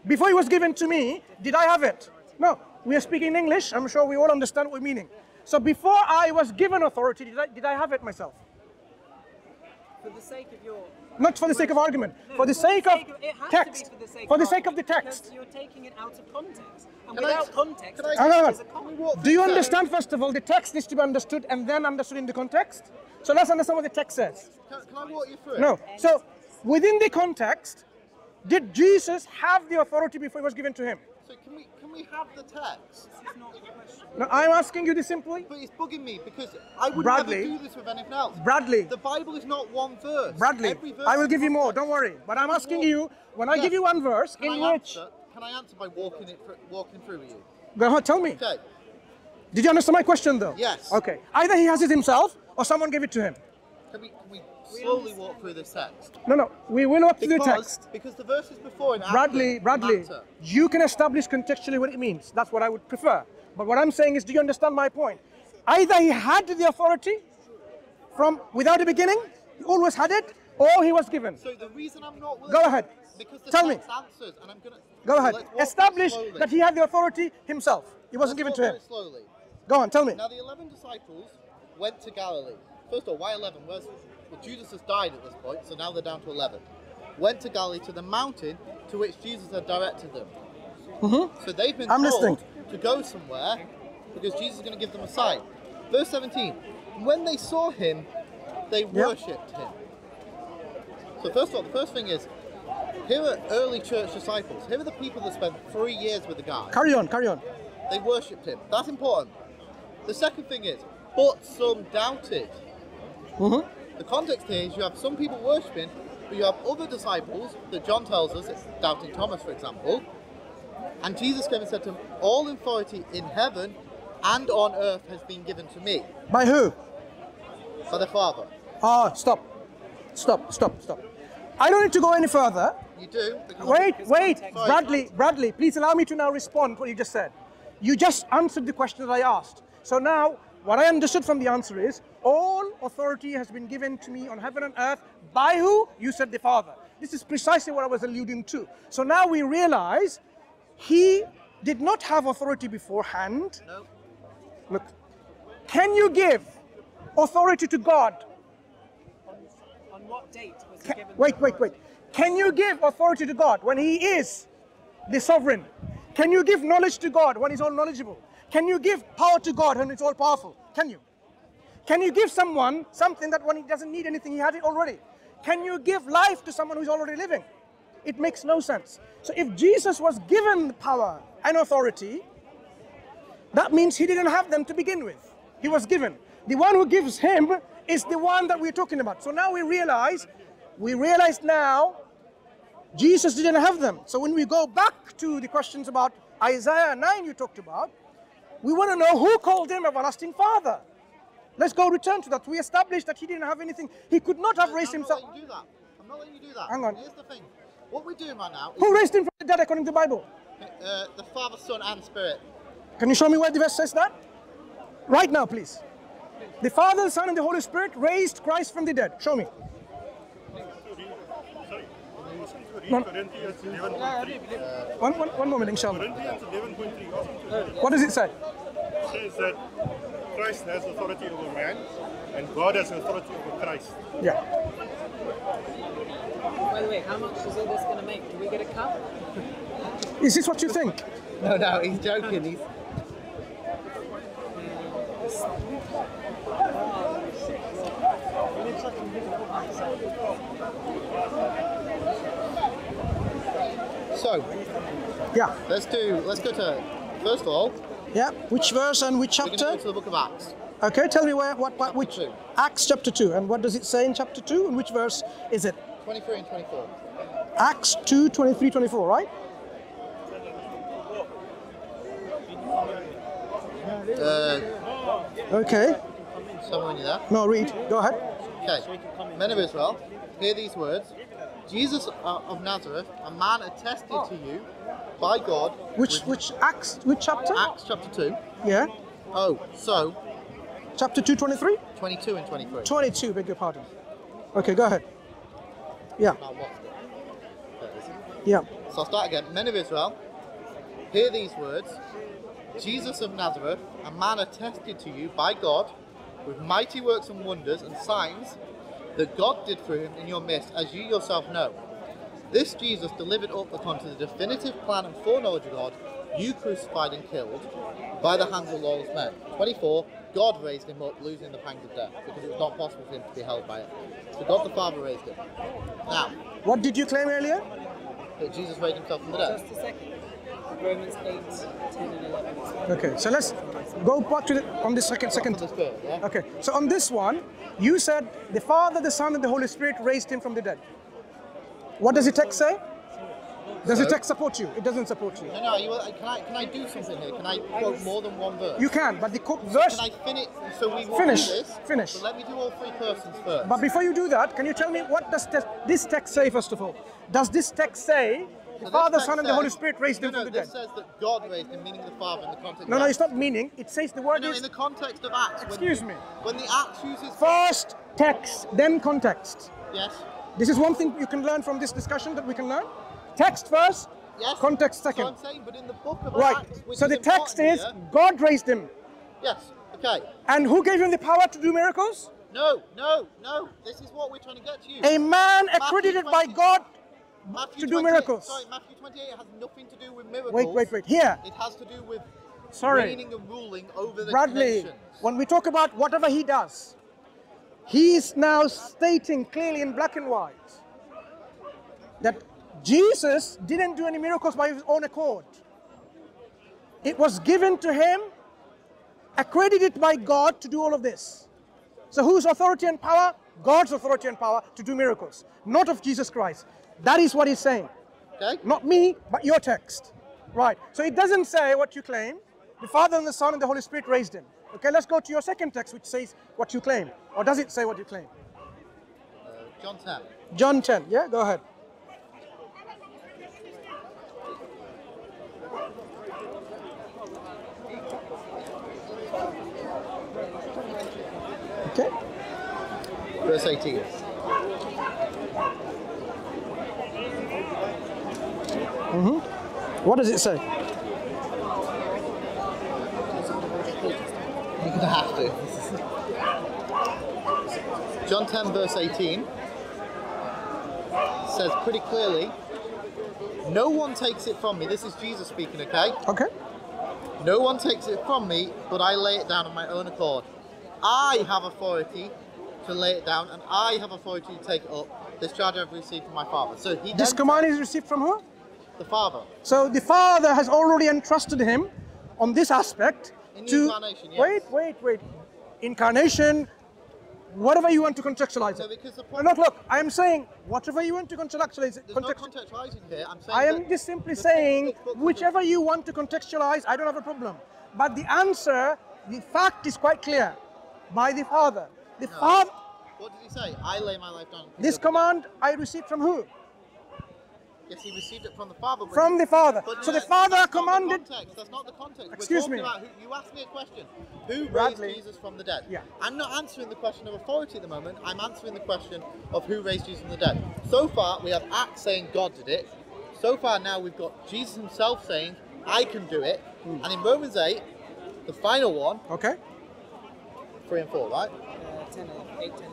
before it was given to me, did I have it? No, we are speaking English. I'm sure we all understand what we're meaning. So before I was given authority, did I, did I have it myself? For the sake of your... Not for the sake of argument, no, for the sake, the sake of, of text, for the sake, for the sake of, of the text. You're taking it out of context, and can without I, context, I, I, I, a do you understand, first of all, the text needs to be understood and then understood in the context? So let's understand what the text says. Can, can I walk you through? No, so within the context, did Jesus have the authority before it was given to him? So can we, can we have the text? This is not the question. No, I'm asking you this simply. But it's bugging me because I would Bradley, never do this with anything else. Bradley. The Bible is not one verse. Bradley, Every verse I will give you more, don't worry. But I'm asking walk. you, when yes. I give you one verse, can in I which... Answer, can I answer by walking, it, walking through with you? Go ahead, tell me. Okay. Did you understand my question though? Yes. Okay. Either he has it himself or someone gave it to him. Can we, can we slowly walk through this text? No, no, we will walk through the text. Because the verses before in Bradley, Bradley, matter. You can establish contextually what it means. That's what I would prefer. But what I'm saying is, do you understand my point? Either he had the authority from without a beginning, he always had it, or he was given. So the reason I'm not willing... Go ahead. Because the Tell text me. Answers, and I'm gonna, Go ahead. Establish that he had the authority himself. It wasn't let's given to him. Slowly. Go on, tell me. Now the eleven disciples went to Galilee. First of all, why eleven? Where's, well, Judas has died at this point, so now they're down to eleven. Went to Galilee to the mountain to which Jesus had directed them. Mm-hmm. So they've been I'm told listening. to go somewhere because Jesus is going to give them a sign. Verse seventeen, when they saw him, they yep. worshipped him. So first of all, the first thing is, here are early church disciples. Here are the people that spent three years with the guy. Carry on, carry on. They worshipped him. That's important. The second thing is, but some doubted. Mm-hmm. The context here is you have some people worshipping, but you have other disciples that John tells us, it's doubting Thomas, for example. And Jesus came and said to him, all authority in heaven and on earth has been given to me. By who? By the Father. Ah, stop. Stop, stop, stop. I don't need to go any further. You do. Wait, wait, Sorry, Bradley, Bradley, please allow me to now respond to what you just said. You just answered the question that I asked. So now, what I understood from the answer is, all authority has been given to me on heaven and earth. By who? You said the Father. This is precisely what I was alluding to. So now we realize he did not have authority beforehand. No. Look, can you give authority to God On what date was he given? Wait, wait, wait. Can you give authority to God when he is the sovereign? Can you give knowledge to God when he's all knowledgeable? Can you give power to God when he's all powerful? Can you? Can you give someone something that when he doesn't need anything, he had it already? Can you give life to someone who's already living? It makes no sense. So if Jesus was given power and authority, that means he didn't have them to begin with. He was given. The one who gives him is the one that we're talking about. So now we realize, we realize now Jesus didn't have them. So when we go back to the questions about Isaiah nine you talked about, we want to know who called him everlasting father. Let's go return to that. We established that he didn't have anything. He could not have raised himself. I'm not letting you do that. I'm not letting you do that. Hang on. Here's the thing. What we're doing right now is... Who raised him from the dead according to the Bible? Uh, the Father, Son and Spirit. Can you show me where the verse says that? Right now, please. please. The Father, Son and the Holy Spirit raised Christ from the dead. Show me. One, one, one, one moment, inshallah. What does it say? It says that Christ has authority over man, and God has authority over Christ. Yeah. By the way, how much is all this going to make? Do we get a cup? Is this what you think? No, no, he's joking. He's... So, yeah. Let's do. Let's go to first of all. Yeah. Which verse and which chapter? We're going to go to the book of Acts. Okay. Tell me where. What? Chapter which? Two. Acts chapter two. And what does it say in chapter two? And which verse is it? Twenty-three and twenty-four. Acts two, twenty-three, twenty-four. Right. Uh, okay. Someone knew that. No, read. Go ahead. Okay. Men of Israel, hear these words. Jesus of Nazareth, a man attested oh. to you by God. Which which Acts which chapter? Acts chapter two. Yeah. Oh, so chapter two, twenty-three. Twenty-two and twenty-three. Twenty-two. Beg your pardon. Okay, go ahead. Yeah. Yeah. So I'll start again. Men of Israel, hear these words. Jesus of Nazareth, a man attested to you by God with mighty works and wonders and signs that God did through him in your midst, as you yourself know. This Jesus, delivered up according to the definitive plan and foreknowledge of God, you crucified and killed by the hands of lawless men. twenty-four, God raised him up, losing the pangs of death, because it was not possible for him to be held by it. So God the Father raised him. Now, what did you claim earlier? That Jesus raised himself from the dead. Just a second. Romans eight, ten and eleven. Okay, so let's go back to the, on the second, second. Okay, so on this one, you said the Father, the Son, and the Holy Spirit raised him from the dead. What does the text say? Does the text support you? It doesn't support you. No, no, you, can, I, can I do something here? Can I quote more than one verse? You can, but the verse... Can I finish? So we will finish, do this. Finish. So let me do all three persons first. But before you do that, can you tell me what does te this text say, first of all? Does this text say... The so Father, Son, and the Holy Spirit raised no, him from no, the dead. No, says that God raised him, meaning the Father in the context. No, no, it's not meaning. It says the word no, no, is. In the context of Acts. Excuse when, me. When the Acts uses first text, then context. Yes. This is one thing you can learn from this discussion that we can learn. Text first. Yes. Context second. So I'm saying, but in the book of right. Acts, which so the text is here, God raised him. Yes. Okay. And who gave him the power to do miracles? No, no, no. This is what we're trying to get to you. A man Matthew accredited by God. Matthew to do miracles. Sorry, Matthew twenty-eight has nothing to do with miracles. Wait, wait, wait. Here. It has to do with sorry. reigning and ruling over the Bradley, nations. When we talk about whatever he does, he is now stating clearly in black and white that Jesus didn't do any miracles by his own accord. It was given to him, accredited by God to do all of this. So whose authority and power? God's authority and power to do miracles, not of Jesus Christ. That is what he's saying. Okay. Not me, but your text. Right. So it doesn't say what you claim. The Father and the Son and the Holy Spirit raised him. Okay, let's go to your second text, which says what you claim. Or does it say what you claim? Uh, John ten. John ten. Yeah, go ahead. Okay. Verse eighteen. Mm-hmm. What does it say? You're going to have to. John ten verse eighteen. says pretty clearly, no one takes it from me. This is Jesus speaking, okay? Okay. No one takes it from me, but I lay it down on my own accord. I have authority to lay it down, and I have authority to take it up. This charge I've received from my Father. So he This command is received from who? The Father. So the Father has already entrusted him on this aspect In to... Incarnation, yes. Wait, wait, wait. Incarnation, whatever you want to contextualize it. No, the no, look, I am saying whatever you want to contextualize it. There's context no contextualizing here. I'm saying I am just simply saying whichever you want to contextualize, I don't have a problem. But the answer, the fact is quite clear. By the Father. The no. Father... What did he say? I lay my life down. This command I received from who? Yes, he received it from the Father. From he, the Father. But so no, the Father that's commanded... Not the context. That's not the context. Excuse me. About who, you asked me a question. Who Bradley. raised Jesus from the dead? Yeah. I'm not answering the question of authority at the moment. I'm answering the question of who raised Jesus from the dead. So far, we have Acts saying God did it. So far now, we've got Jesus himself saying, I can do it. Mm. And in Romans eight, the final one... Okay. three and four, right? Uh, ten, eight, ten.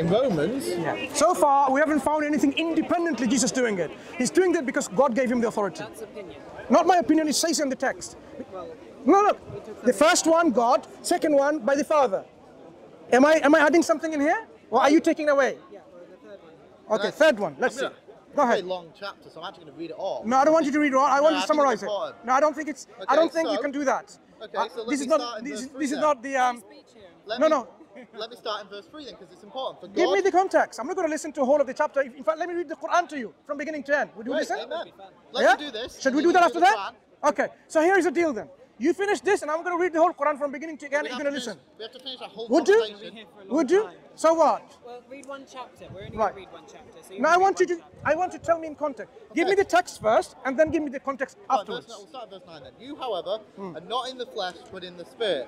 In Romans... Yeah. So far, we haven't found anything independently Jesus doing it. He's doing that because God gave him the authority. That's opinion. Not my opinion, it says in the text. Well, no, look. The first one, God. Second one, by the Father. Am I, am I adding something in here? Or are you taking away? Yeah, or the third one. Okay, third one. Let's see. Go ahead. It's a long chapter, so I'm actually going to read it all. No, I don't want you to read it all. I no, want you to summarize it. No, I don't think it's. Okay, I don't think so, you can do that. Okay, uh, so let this me is not. Start in this verse three, this is not the. Um, let no, me, no. Let me start in verse three then, because it's important. For God, give me the context. I'm not going to listen to the whole of the chapter. In fact, let me read the Quran to you from beginning to end. Would you Great, listen? Amen. Let's yeah? do this. Should we do that after that? Okay. So here is the deal then. You finish this, and I'm going to read the whole Quran from beginning to end. You're going to listen. We have to finish a whole Would you? Would you? Time. So what? Well, read one chapter. We're only right. going to read one chapter. So no, I want you to. Chapter. I want you to tell me in context. Okay. Give me the text first, and then give me the context right, afterwards. Verse, we'll start verse nine then. You, however, mm. are not in the flesh, but in the Spirit.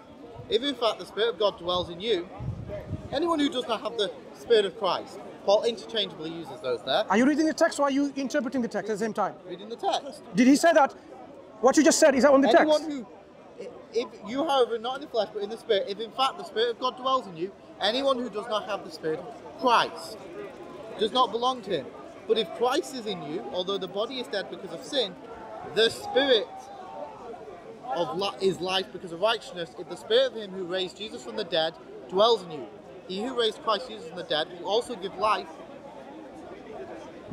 If in fact the Spirit of God dwells in you, anyone who does not have the Spirit of Christ. Paul interchangeably uses those there. Are you reading the text, or are you interpreting the text at the same time? Reading the text. Did he say that? What you just said is that on the anyone text. Who If you, however, are not in the flesh, but in the Spirit, if in fact the Spirit of God dwells in you, anyone who does not have the Spirit of Christ does not belong to him. But if Christ is in you, although the body is dead because of sin, the Spirit of li is life because of righteousness. If the Spirit of him who raised Jesus from the dead dwells in you, he who raised Christ Jesus from the dead will also give life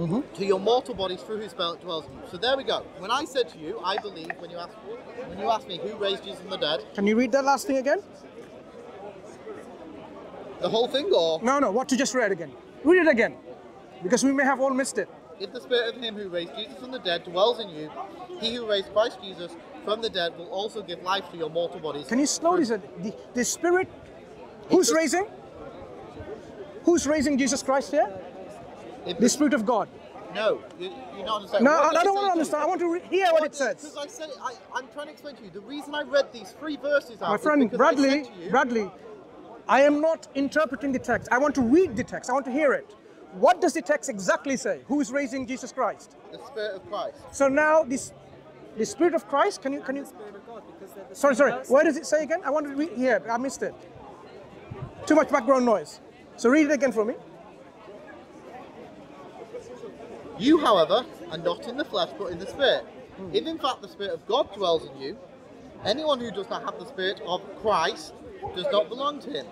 Mm-hmm. to your mortal bodies through whose spirit dwells in you. So there we go. When I said to you, I believe, when you asked, when you asked me who raised Jesus from the dead... Can you read that last thing again? The whole thing or...? No, no, what you just read again. Read it again, because we may have all missed it. If the Spirit of him who raised Jesus from the dead dwells in you, he who raised Christ Jesus from the dead will also give life to your mortal bodies. Can you slow this? The, the Spirit... Who's raising? Who's raising Jesus Christ here? If the Spirit of God. No, you, you're not understanding. No, I, I don't want to understand. You? I want to hear what it says. Because I said, I, I'm trying to explain to you. The reason I read these three verses out. My friend Bradley, I said to you, Bradley, I am not interpreting the text. I want to read the text. I want to hear it. What does the text exactly say? Who is raising Jesus Christ? The Spirit of Christ. So now this, the Spirit of Christ. Can you? Can you? The Spirit of God, because they're the sorry, sorry. Person. Where does it say again? I wanted to read here. I missed it. Too much background noise. So read it again for me. You, however, are not in the flesh, but in the Spirit. Mm. If in fact the Spirit of God dwells in you, anyone who does not have the Spirit of Christ does not belong to him.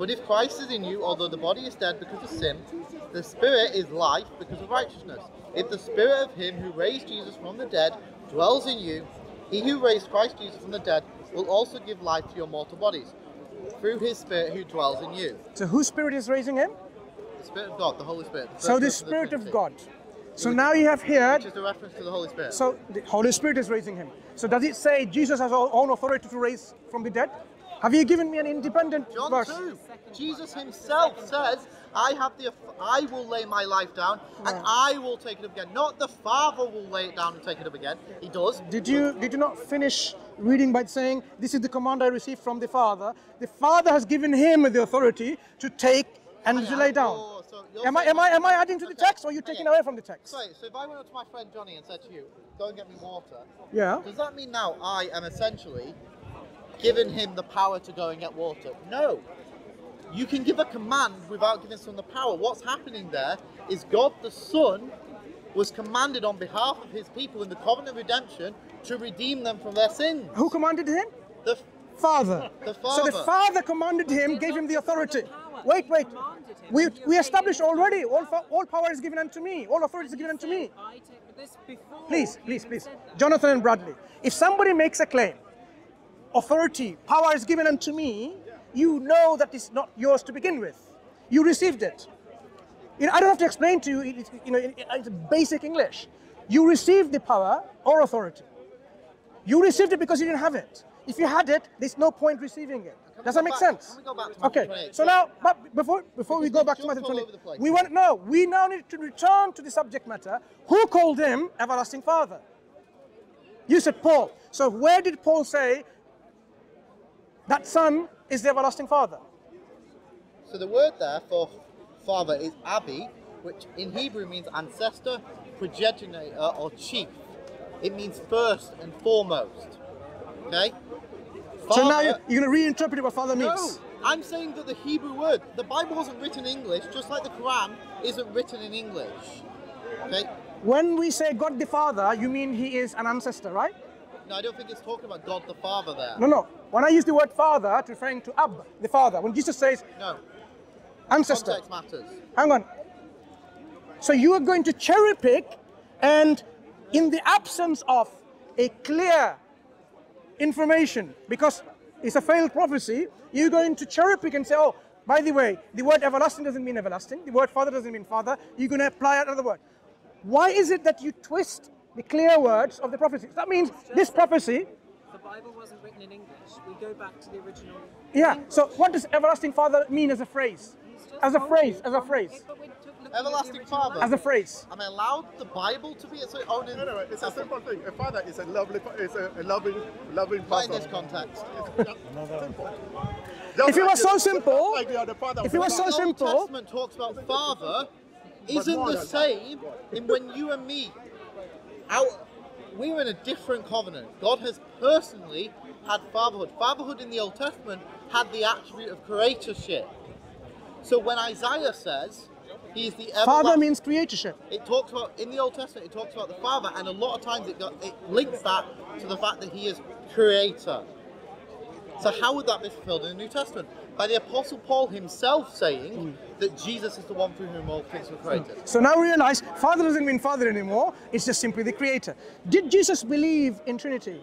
But if Christ is in you, although the body is dead because of sin, the Spirit is life because of righteousness. If the Spirit of him who raised Jesus from the dead dwells in you, he who raised Christ Jesus from the dead will also give life to your mortal bodies, through his Spirit who dwells in you. So whose Spirit is raising him? The Spirit of God, the Holy Spirit. The so the Spirit of, the of God. So now you have here... Which is the reference to the Holy Spirit. So the Holy Spirit is raising him. So does it say Jesus has all, all authority to raise from the dead? Have you given me an independent John verse? John two, Jesus himself says, I have the, I will lay my life down and yeah. I will take it up again. Not the Father will lay it down and take it up again. He does. Did you, did you not finish reading by saying, this is the command I received from the Father. The Father has given him the authority to take and I to lay down. Your, You're am I am I am I adding to the okay. text, or are you taking okay. away from the text? Sorry, so if I went up to my friend Johnny and said to you, "Go and get me water," yeah, does that mean now I am essentially giving him the power to go and get water? No, You can give a command without giving someone the power. What's happening there is God the Son was commanded on behalf of his people in the covenant of redemption to redeem them from their sins. Who commanded him? The Father. The Father. So the Father commanded him, gave him the authority. Wait, wait. We, we established already, all, all power is given unto me, all authority is given unto me. Please, please, please. Jonathan and Bradley, if somebody makes a claim, authority, power is given unto me, you know that it's not yours to begin with. You received it. You know, I don't have to explain to you, it, you know, it, it's basic English. You received the power or authority. You received it because you didn't have it. If you had it, there's no point receiving it. Does that make sense? Okay, so now, but before, before we go back to Matthew twenty-eight, we want to know, we now need to return to the subject matter. Who called him everlasting Father? You said Paul. So where did Paul say that Son is the everlasting Father? So the word there for Father is Abi, which in Hebrew means ancestor, progenitor, or chief. It means first and foremost. Okay? Father, so now you're, you're going to reinterpret what Father means. No, I'm saying that the Hebrew word, the Bible wasn't written in English, just like the Quran isn't written in English. Okay? When we say God the Father, you mean he is an ancestor, right? No, I don't think it's talking about God the Father there. No, no. When I use the word Father, it's referring to Ab, the Father. When Jesus says no, ancestor. Context matters. Hang on. So you are going to cherry pick, and in the absence of a clear information, because it's a failed prophecy, you're going to cherry pick and say, oh, by the way, the word everlasting doesn't mean everlasting, the word Father doesn't mean Father, you're going to apply another word. Why is it that you twist the clear words of the prophecy? That means this prophecy... The Bible wasn't written in English, we go back to the original... Yeah, English. So what does everlasting Father mean as a phrase? As a phrase, as a phrase. Everlasting Father. As a phrase. Am I allowed the Bible to be its own? No, no, no. It's a simple thing. A father is a lovely, is a, a loving, loving father. In this context. If it was so simple, if it was so simple, the Old Testament talks about Father, isn't the same in when you and me, out, we're in a different covenant. God has personally had fatherhood. Fatherhood in the Old Testament had the attribute of creatorship. So when Isaiah says he is the everlasting... Father means creatorship. It talks about, in the Old Testament, it talks about the Father, and a lot of times it, got, it links that to the fact that he is creator. So how would that be fulfilled in the New Testament? By the Apostle Paul himself saying mm. that Jesus is the one through whom all things were created. Mm. So now we realize Father doesn't mean Father anymore, it's just simply the creator. Did Jesus believe in Trinity?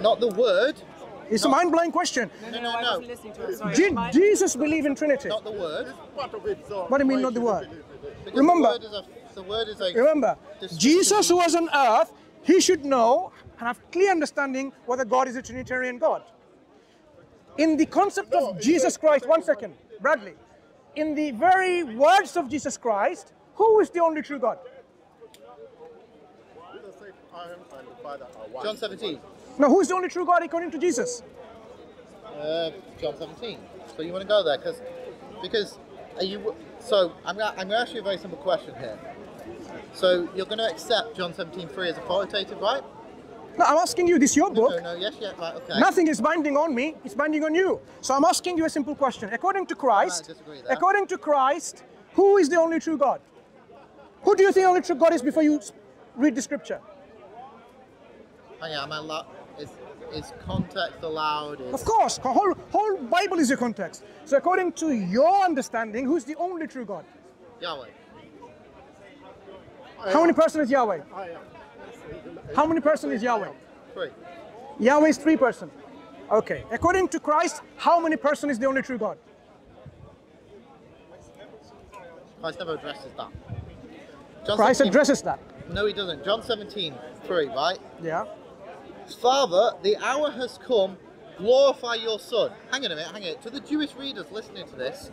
Not the word. It's no. a mind-blowing question. No, no, no, no, no. I wasn't listening to it. Sorry. Did Jesus believe in Trinity? Not the word. What do you mean, not the word? Because remember, the word is a, the word is a remember, Jesus who was on earth, he should know and have clear understanding whether God is a Trinitarian God. In the concept no, of Jesus Christ, one second, Bradley, in the very words of Jesus Christ, who is the only true God? John seventeen. Now, who is the only true God according to Jesus? Uh, John seventeen. So you want to go there, because, because are you? So I'm going I'm to ask you a very simple question here. So you're going to accept John seventeen three as authoritative, right? No, I'm asking you. This is your book. No, no, no yes, yes, right, okay. Nothing is binding on me. It's binding on you. So I'm asking you a simple question. According to Christ, according to Christ, who is the only true God? Who do you think the only true God is before you read the scripture? Hang on, am I allowed? Is, is context allowed? Is... Of course, the whole, whole Bible is your context. So according to your understanding, who's the only true God? Yahweh. How many person is Yahweh? How many person is Yahweh? Three. Yahweh is three person. Okay. According to Christ, how many person is the only true God? Christ never addresses that. John Christ seventeen... addresses that. No, he doesn't. John seventeen three, right? Yeah. Father, the hour has come, glorify your Son. Hang on a minute, hang on. To the Jewish readers listening to this,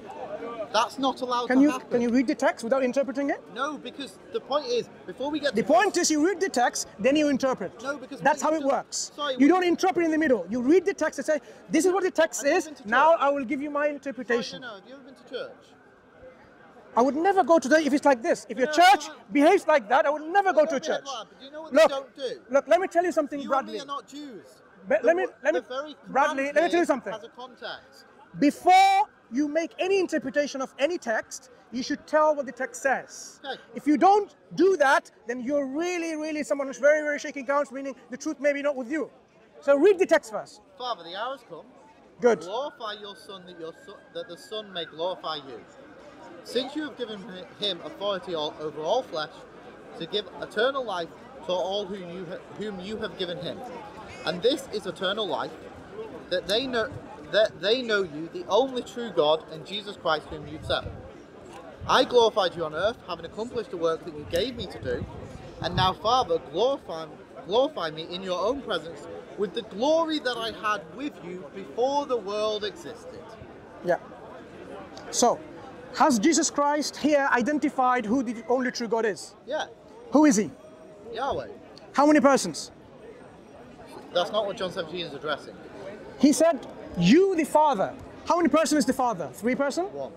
that's not allowed can to you, happen. Can you read the text without interpreting it? No, because the point is, before we get... The point this, is you read the text, then you interpret. No, because... That's how it works. Sorry, you don't you, interpret in the middle. You read the text and say, this is what the text is, now I will give you my interpretation. No, no, no, have you ever been to church? I would never go to that if it's like this. If no, your church no, no. behaves like that, I would never no, go to a church. Look, do you know what look, they don't do? Look, let me tell you something, you Bradley. You and me are not Jews. But let me, let me, Bradley, let me tell you something. As a context. Before you make any interpretation of any text, you should tell what the text says. Okay. If you don't do that, then you're really, really someone who's very, very shaking counts, meaning the truth may be not with you. So read the text first. Father, the hour's come. Good. Glorify your son that, your son, that the son may glorify you. Since you have given him authority all, over all flesh, to give eternal life to all whom you, whom you have given him. And this is eternal life, that they know that they know you, the only true God, and Jesus Christ whom you've sent. I glorified you on earth, having accomplished the work that you gave me to do. And now, Father, glorify, glorify me in your own presence with the glory that I had with you before the world existed. Yeah. So, has Jesus Christ here identified who the only true God is? Yeah. Who is he? Yahweh. How many persons? That's not what John seventeen is addressing. He said, you the Father. How many person is the Father? Three person? One.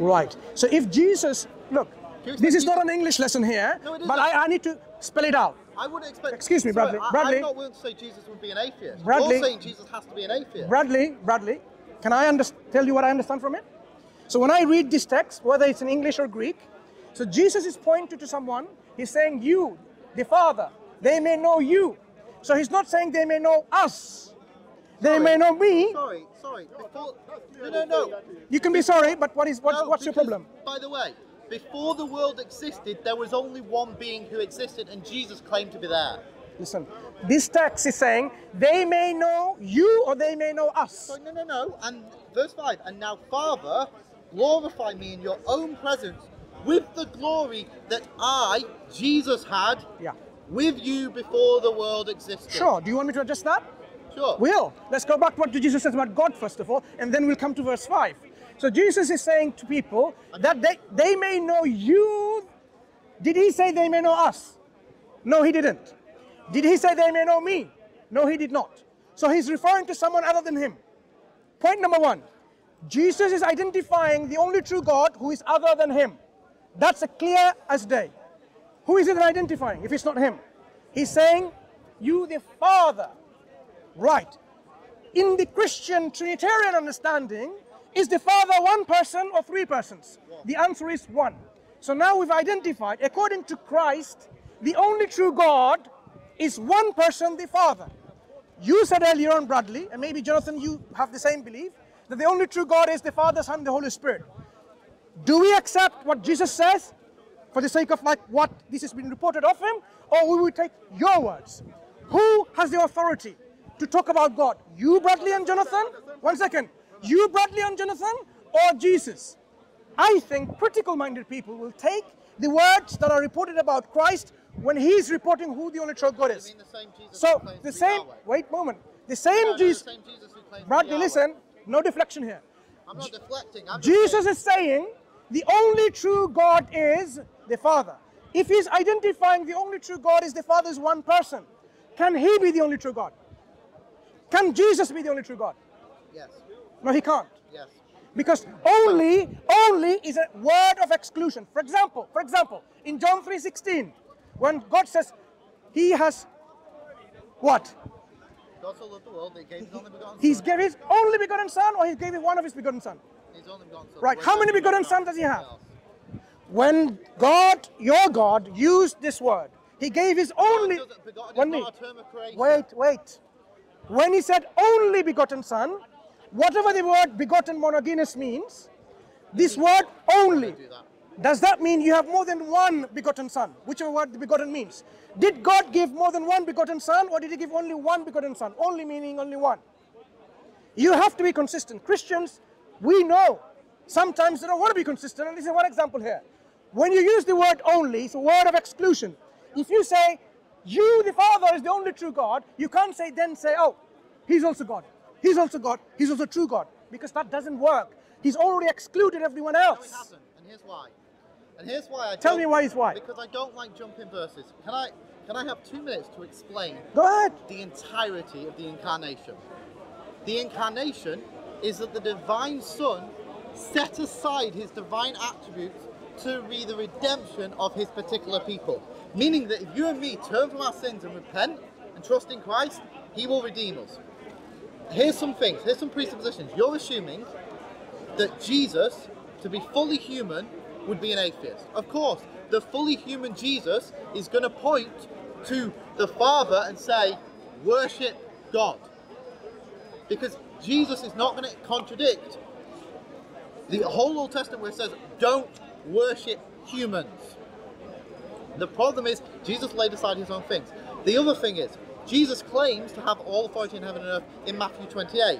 Right. So if Jesus, look, this is not an English lesson here, no, but I, I need to spell it out. I wouldn't expect. Excuse me, Bradley. Sorry, Bradley. I, I'm not willing to say Jesus would be an atheist. Bradley, you're saying Jesus has to be an atheist. Bradley, Bradley, can I tell you what I understand from it? So when I read this text, whether it's in English or Greek, so Jesus is pointed to someone. He's saying, you, the Father, they may know you. So he's not saying they may know us. They sorry, may know me. Sorry, sorry. Before, no, no, no. You can be sorry, but what is, what, no, what's because, your problem? By the way, before the world existed, there was only one being who existed, and Jesus claimed to be there. Listen, this text is saying they may know you or they may know us. Sorry, no, no, no. And verse five, and now, Father, glorify me in your own presence with the glory that I, Jesus, had. Yeah. With you before the world existed. Sure. Do you want me to address that? Sure. We'll. Let's go back to what Jesus says about God first of all, and then we'll come to verse five. So Jesus is saying to people that they, they may know you. Did he say they may know us? No, he didn't. Did he say they may know me? No, he did not. So he's referring to someone other than him. Point number one, Jesus is identifying the only true God who is other than him. That's as clear as day. Who is it identifying if it's not him? He's saying, you the Father. Right. In the Christian Trinitarian understanding, is the Father one person or three persons? The answer is one. So now we've identified, according to Christ, the only true God is one person, the Father. You said earlier on, Bradley, and maybe Jonathan, you have the same belief, that the only true God is the Father, Son, the Holy Spirit. Do we accept what Jesus says? For the sake of like what this has been reported of him, or will we take your words? Who has the authority to talk about God? You, Bradley and Jonathan? One second. You, Bradley and Jonathan, or Jesus? I think critical-minded people will take the words that are reported about Christ when he's reporting who the only true God is. So the same, wait a moment, the same Jesus, Bradley, listen, no deflection here. I'm not deflecting. Jesus is saying the only true God is the Father. If he's identifying the only true God is the Father is one person, can he be the only true God? Can Jesus be the only true God? Yes. No, he can't. Yes. Because only, only is a word of exclusion. For example, for example, in John three sixteen, when God says he has what? God so loved the world, he gave his only begotten son. He gave his only begotten son, or he gave one of his begotten son? His only begotten son. Right. How many begotten sons does he have? When God, your God, used this word, he gave his only... only wait, wait. When he said only begotten son, whatever the word begotten monogenes means, this word only, does that mean you have more than one begotten son? Whichever word the begotten means. Did God give more than one begotten son, or did he give only one begotten son? Only meaning only one. You have to be consistent. Christians, we know. Sometimes they don't want to be consistent, and this is one example here. When you use the word only, it's a word of exclusion. If you say, you, the Father, is the only true God, you can't say then say, oh, he's also God, he's also God, he's also true God, because that doesn't work. He's already excluded everyone else. No, it hasn't, and here's why. And here's why I Tell me why is why. Because I don't like jumping verses. Can I, can I have two minutes to explain Go ahead. the entirety of the Incarnation? The Incarnation is that the divine Son set aside his divine attributes to be the redemption of his particular people. Meaning that if you and me turn from our sins and repent and trust in Christ, He will redeem us. Here's some things, here's some presuppositions. You're assuming that Jesus, to be fully human, would be an atheist. Of course, the fully human Jesus is going to point to the Father and say, worship God. Because Jesus is not going to contradict the whole Old Testament where it says, don't worship humans. The problem is, Jesus laid aside his own things. The other thing is, Jesus claims to have all authority in heaven and earth in Matthew twenty-eight.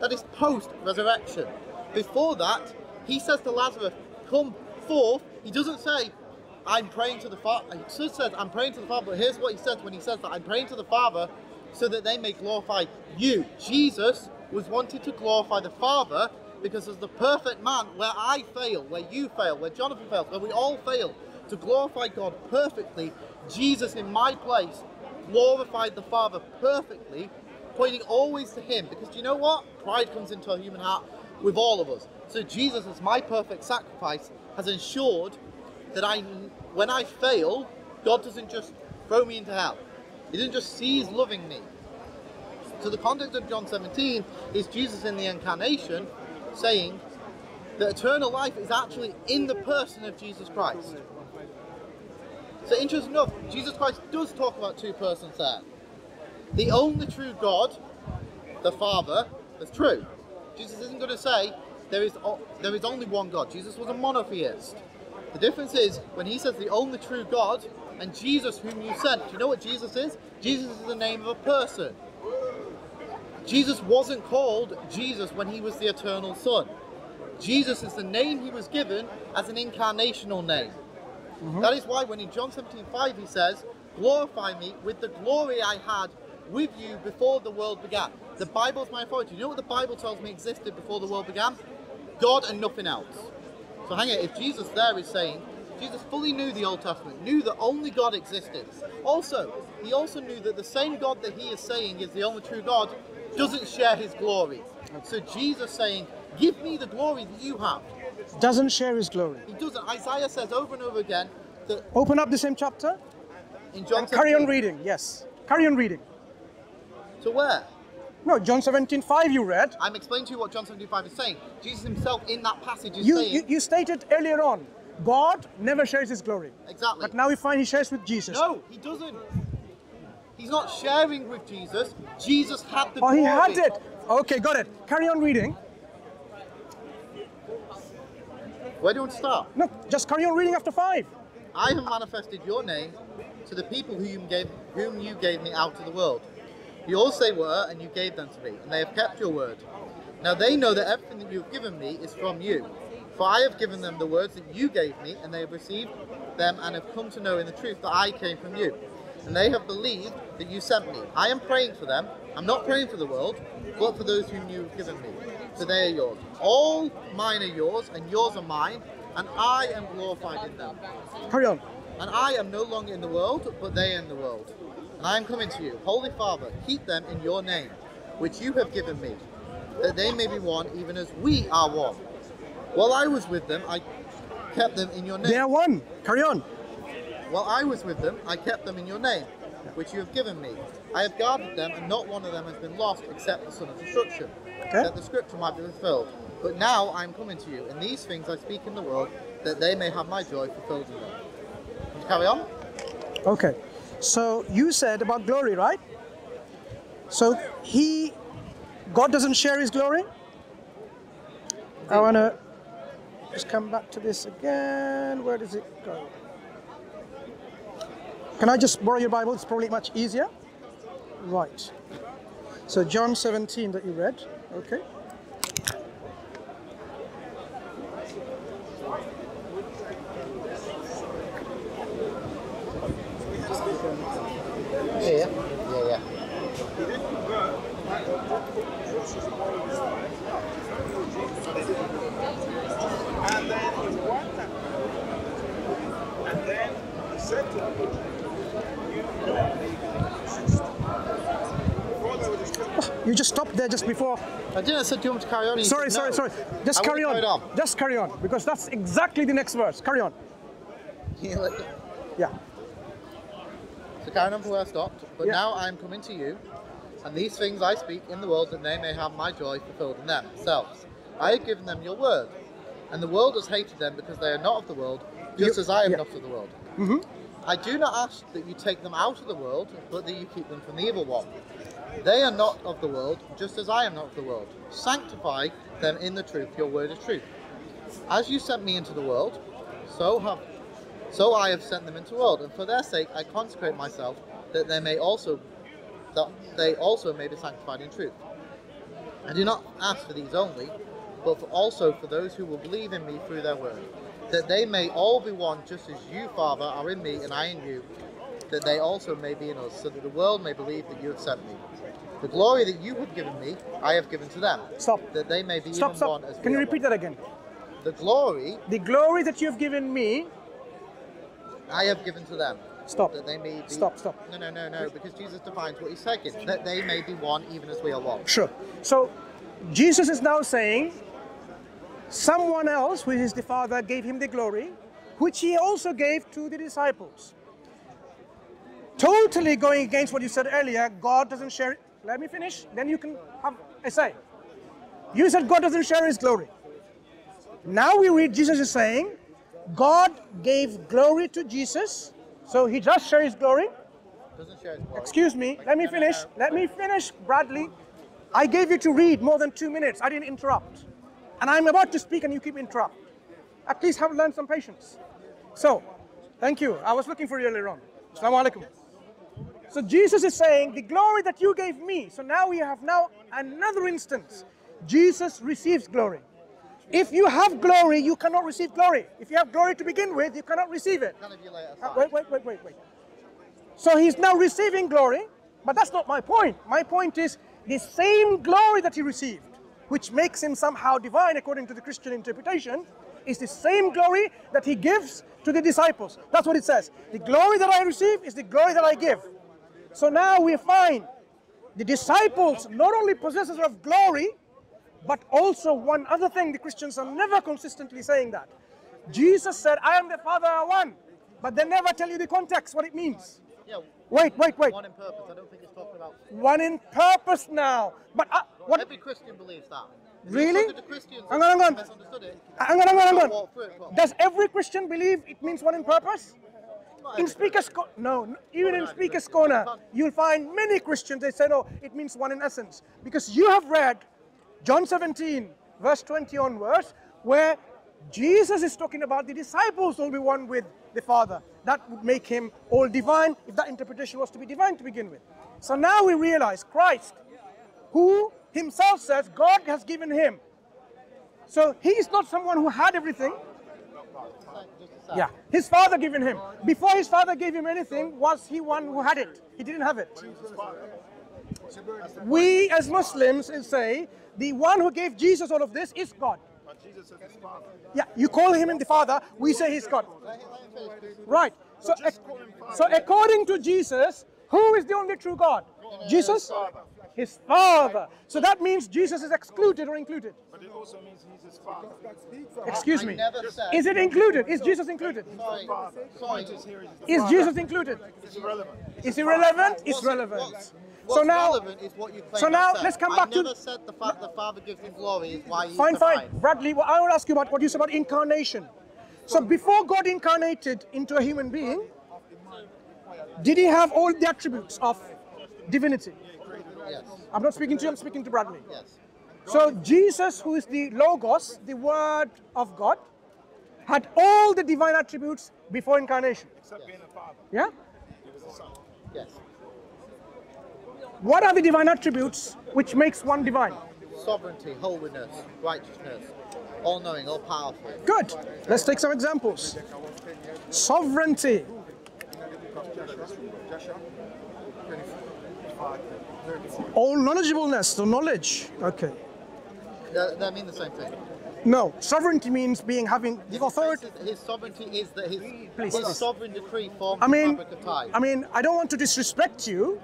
That is post-resurrection. Before that, he says to Lazarus, come forth. He doesn't say, I'm praying to the Father. He just says, I'm praying to the Father. But here's what he says when he says that, I'm praying to the Father so that they may glorify you. Jesus was wanting to glorify the Father because as the perfect man, where I fail, where you fail, where Jonathan fails, where we all fail, to glorify God perfectly, Jesus in my place glorified the Father perfectly, pointing always to him. Because do you know what? Pride comes into a human heart with all of us. So Jesus, as my perfect sacrifice, has ensured that I, when I fail, God doesn't just throw me into hell. He didn't just cease loving me. So the context of John seventeen is Jesus in the Incarnation saying that eternal life is actually in the person of Jesus Christ. So interesting enough, Jesus Christ does talk about two persons there. The only true God, the Father, is true. Jesus isn't going to say there is, there is only one God. Jesus was a monotheist. The difference is when he says the only true God and Jesus whom you sent. Do you know what Jesus is? Jesus is the name of a person. Jesus wasn't called Jesus when he was the eternal Son. Jesus is the name he was given as an incarnational name. Mm-hmm. That is why when in John seventeen five he says, glorify me with the glory I had with you before the world began. The Bible is my authority. You know what the Bible tells me existed before the world began? God and nothing else. So hang on, if Jesus there is saying, Jesus fully knew the Old Testament, knew that only God existed. Also, he also knew that the same God that he is saying is the only true God doesn't share his glory. So Jesus saying, give me the glory that you have. Doesn't share his glory. He doesn't. Isaiah says over and over again that... Open up the same chapter in John and carry on reading, yes. Carry on reading. To where? No, John seventeen five you read. I'm explaining to you what John seventeen five is saying. Jesus himself in that passage is you, saying... You, you stated earlier on, God never shares his glory. Exactly. But now we find he shares with Jesus. No, he doesn't. He's not sharing with Jesus. Jesus had the glory. Oh, he had it. Okay, got it. Carry on reading. Where do you want to start? No, just carry on reading after five. I have manifested your name to the people whom you gave, whom you gave me out of the world. You also they were, and you gave them to me, and they have kept your word. Now they know that everything that you have given me is from you. For I have given them the words that you gave me, and they have received them and have come to know in the truth that I came from you. And they have believed that you sent me. I am praying for them. I'm not praying for the world, but for those whom you have given me. So they are yours. All mine are yours, and yours are mine, and I am glorified in them. Carry on. And I am no longer in the world, but they are in the world. And I am coming to you. Holy Father, keep them in your name, which you have given me, that they may be one, even as we are one. While I was with them, I kept them in your name. They are one. Carry on. While I was with them, I kept them in your name, which you have given me. I have guarded them, and not one of them has been lost except the son of destruction, okay, that the scripture might be fulfilled. But now I am coming to you, and these things I speak in the world, that they may have my joy fulfilled in them. Can you carry on? Okay. So you said about glory, right? So he, God doesn't share his glory? I want to just come back to this again. Where does it go? Can I just borrow your Bible? It's probably much easier. Right. So John seventeen that you read. Okay. Yeah, yeah, yeah. And then he went and then he said to them, you just stopped there just before. I didn't say you want to carry on. Sorry, said, no. sorry, sorry. Just I carry on. on. Just carry on, because that's exactly the next verse. Carry on. Yeah. yeah. So carry on from where I stopped. But yeah. now I am coming to you, And these things I speak in the world, that they may have my joy fulfilled in themselves. I have given them your word, and the world has hated them, because they are not of the world, just you, as I am yeah. not of the world. Mm-hmm. I do not ask that you take them out of the world, but that you keep them from the evil one. They are not of the world, just as I am not of the world. Sanctify them in the truth, your word is truth. As you sent me into the world, so have, so I have sent them into the world, and for their sake I consecrate myself, that they may also that they also may be sanctified in truth. I do not ask for these only, but for also for those who will believe in me through their word, that they may all be one, just as you, Father, are in me and I in you, that they also may be in us, so that the world may believe that you have sent me. The glory that you have given me, I have given to them. Stop. That they may be stop, even stop. one as Can we you repeat one. that again? The glory... The glory that you have given me... I have given to them. Stop. That they may be... Stop, stop. No, no, no, no, because Jesus defines what he's saying. That they may be one, even as we are one. Sure. So, Jesus is now saying... Someone else, which is the Father, gave him the glory, which he also gave to the disciples. Totally going against what you said earlier, God doesn't share it. Let me finish, then you can have a say. You said God doesn't share his glory. Now we read Jesus is saying, God gave glory to Jesus, so he just shares his glory. Doesn't share his glory. Excuse me, let me finish. Let me finish, Bradley. I gave you to read more than two minutes. I didn't interrupt. And I'm about to speak and you keep interrupting. At least have learned some patience. So, thank you. I was looking for you earlier on. Assalamu alaikum. So Jesus is saying, the glory that you gave me. So now we have now another instance. Jesus receives glory. If you have glory, you cannot receive glory. If you have glory to begin with, you cannot receive it. Uh, wait, wait, wait, wait, wait. So he's now receiving glory, but that's not my point. My point is the same glory that he received, which makes him somehow divine according to the Christian interpretation, is the same glory that he gives to the disciples. That's what it says. The glory that I receive is the glory that I give. So now we find the disciples not only possessors of glory, but also one other thing. The Christians are never consistently saying that. Jesus said, I am the Father, I am one. But they never tell you the context, what it means. Yeah, wait, wait, wait. One in purpose. I don't think it's talking about... One in purpose now. But I, what? Every Christian believes that. Really? The Christians hang on, hang on. It, hang on, hang on, hang on. Does every Christian believe it means one in purpose? In Speaker's Corner, no, even in Speaker's Corner, you'll find many Christians, they say, no, it means one in essence. Because you have read John seventeen, verse twenty onwards, where Jesus is talking about the disciples will be one with the Father. That would make him all divine, if that interpretation was to be divine to begin with. So now we realize Christ, who himself says God has given him. So he is not someone who had everything. Yeah, his Father given him. Before his Father gave him anything, was he one who had it? He didn't have it. We as Muslims say, the one who gave Jesus all of this is God. Jesus is his Father. Yeah, you call him the Father, we say he's God. Right. So, so according to Jesus, who is the only true God? Jesus? His Father. So that means Jesus is excluded or included? But it also means he's his Father. Excuse me. Is it included? Is Jesus included? Is Jesus included? It's irrelevant. It's irrelevant. It's relevant. What's so now, is what you so now said. let's come back I to. I never said the fact the Father gives him glory is why he's Fine, defined. fine. Bradley, well, I will ask you about what you said about incarnation. So before God incarnated into a human being, did he have all the attributes of divinity? Yes. I'm not speaking to you, I'm speaking to Bradley. Yes. So Jesus, who is the Logos, the Word of God, had all the divine attributes before incarnation. Except being a Father. Yeah? He was a Son. Yes. What are the divine attributes which makes one divine? Sovereignty, holiness, righteousness, all-knowing, all-powerful. Good. Let's take some examples. Sovereignty. All-knowledgeableness, or knowledge. Okay. They mean the same thing. No, sovereignty means being having the authority. His sovereignty is that his, please, his please. sovereign decree forms I mean, the fabric of time. I mean, I don't want to disrespect you.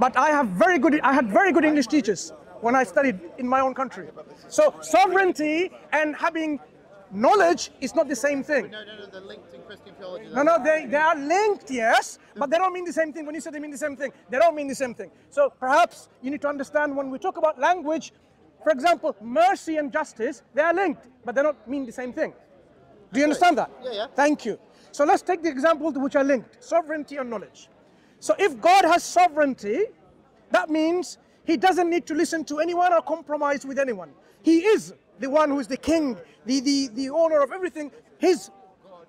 But I have very good, I had very good English teachers when I studied in my own country. So sovereignty and having knowledge is not the same thing. No, no, no, they're linked in Christian theology. No, no, they, they are linked, yes, but they don't mean the same thing. When you say they mean the same thing, they don't mean the same thing. So perhaps you need to understand when we talk about language, for example, mercy and justice, they are linked, but they don't mean the same thing. Do you understand that? Yeah, yeah. Thank you. So let's take the examples which are linked, sovereignty and knowledge. So if God has sovereignty, that means he doesn't need to listen to anyone or compromise with anyone. He is the one who is the king, the, the, the owner of everything. His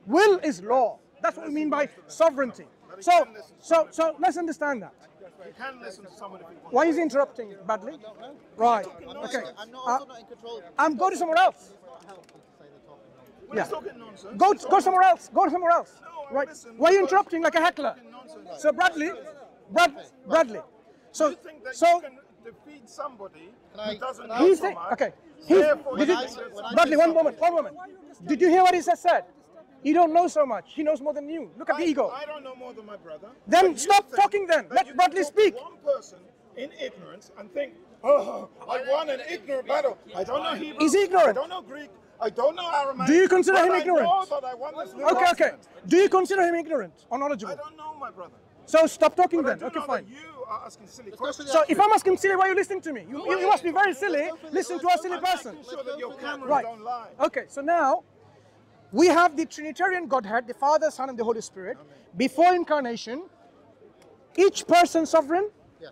will is law. That's what we mean by sovereignty. So, so, so let's understand that. You can listen to someone if you want. Why is he interrupting, Bradley? Right, okay. I'm not in control. I'm going to somewhere else. Yeah. Go, go somewhere else. Go somewhere else. No, right. Listen, why are you interrupting like a heckler? Nonsense. So Bradley, Brad, okay. Bradley. So, you think that so. You can defeat somebody I, who doesn't know so much. Okay. He's, did I, you, Bradley, one moment, one moment. Did you hear what he just said? You don't know so much. He knows more than you. Look at I, the ego. I don't know more than my brother. Then stop talking. Then let Bradley speak. One person in ignorance and think, oh, I won an ignorant battle. I don't know Hebrew. He's ignorant. I don't know Greek. I don't know Aramaic. Do you consider him ignorant? I know that I want this okay, okay. Accident. Do you consider him ignorant or knowledgeable? I don't know, my brother. So stop talking but then. Okay, fine. You are asking silly questions. So if I'm asking silly, why are you listening to me? You, you, you must be very silly. Listen to a silly person. I'm sure that your camera right. Don't lie. Okay, so now we have the Trinitarian Godhead, the Father, Son, and the Holy Spirit. Amen. Before incarnation, each person sovereign, yes.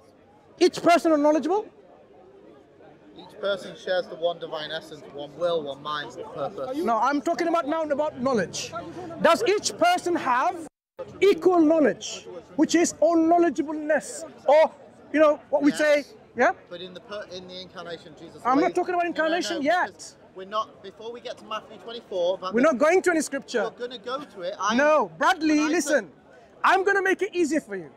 Each person knowledgeable. Each person shares the one divine essence, one will, one mind, one purpose. No, I'm talking about now about knowledge. Does each person have equal knowledge, which is all knowledgeableness, or you know what we yes. say? Yeah. But in the per in the incarnation, Jesus. I'm not talking about incarnation no, no, yet. We're not. Before we get to Matthew twenty-four, we're not going to any scripture. We're going to go to it. I, no, Bradley, listen. I'm going to make it easier for you.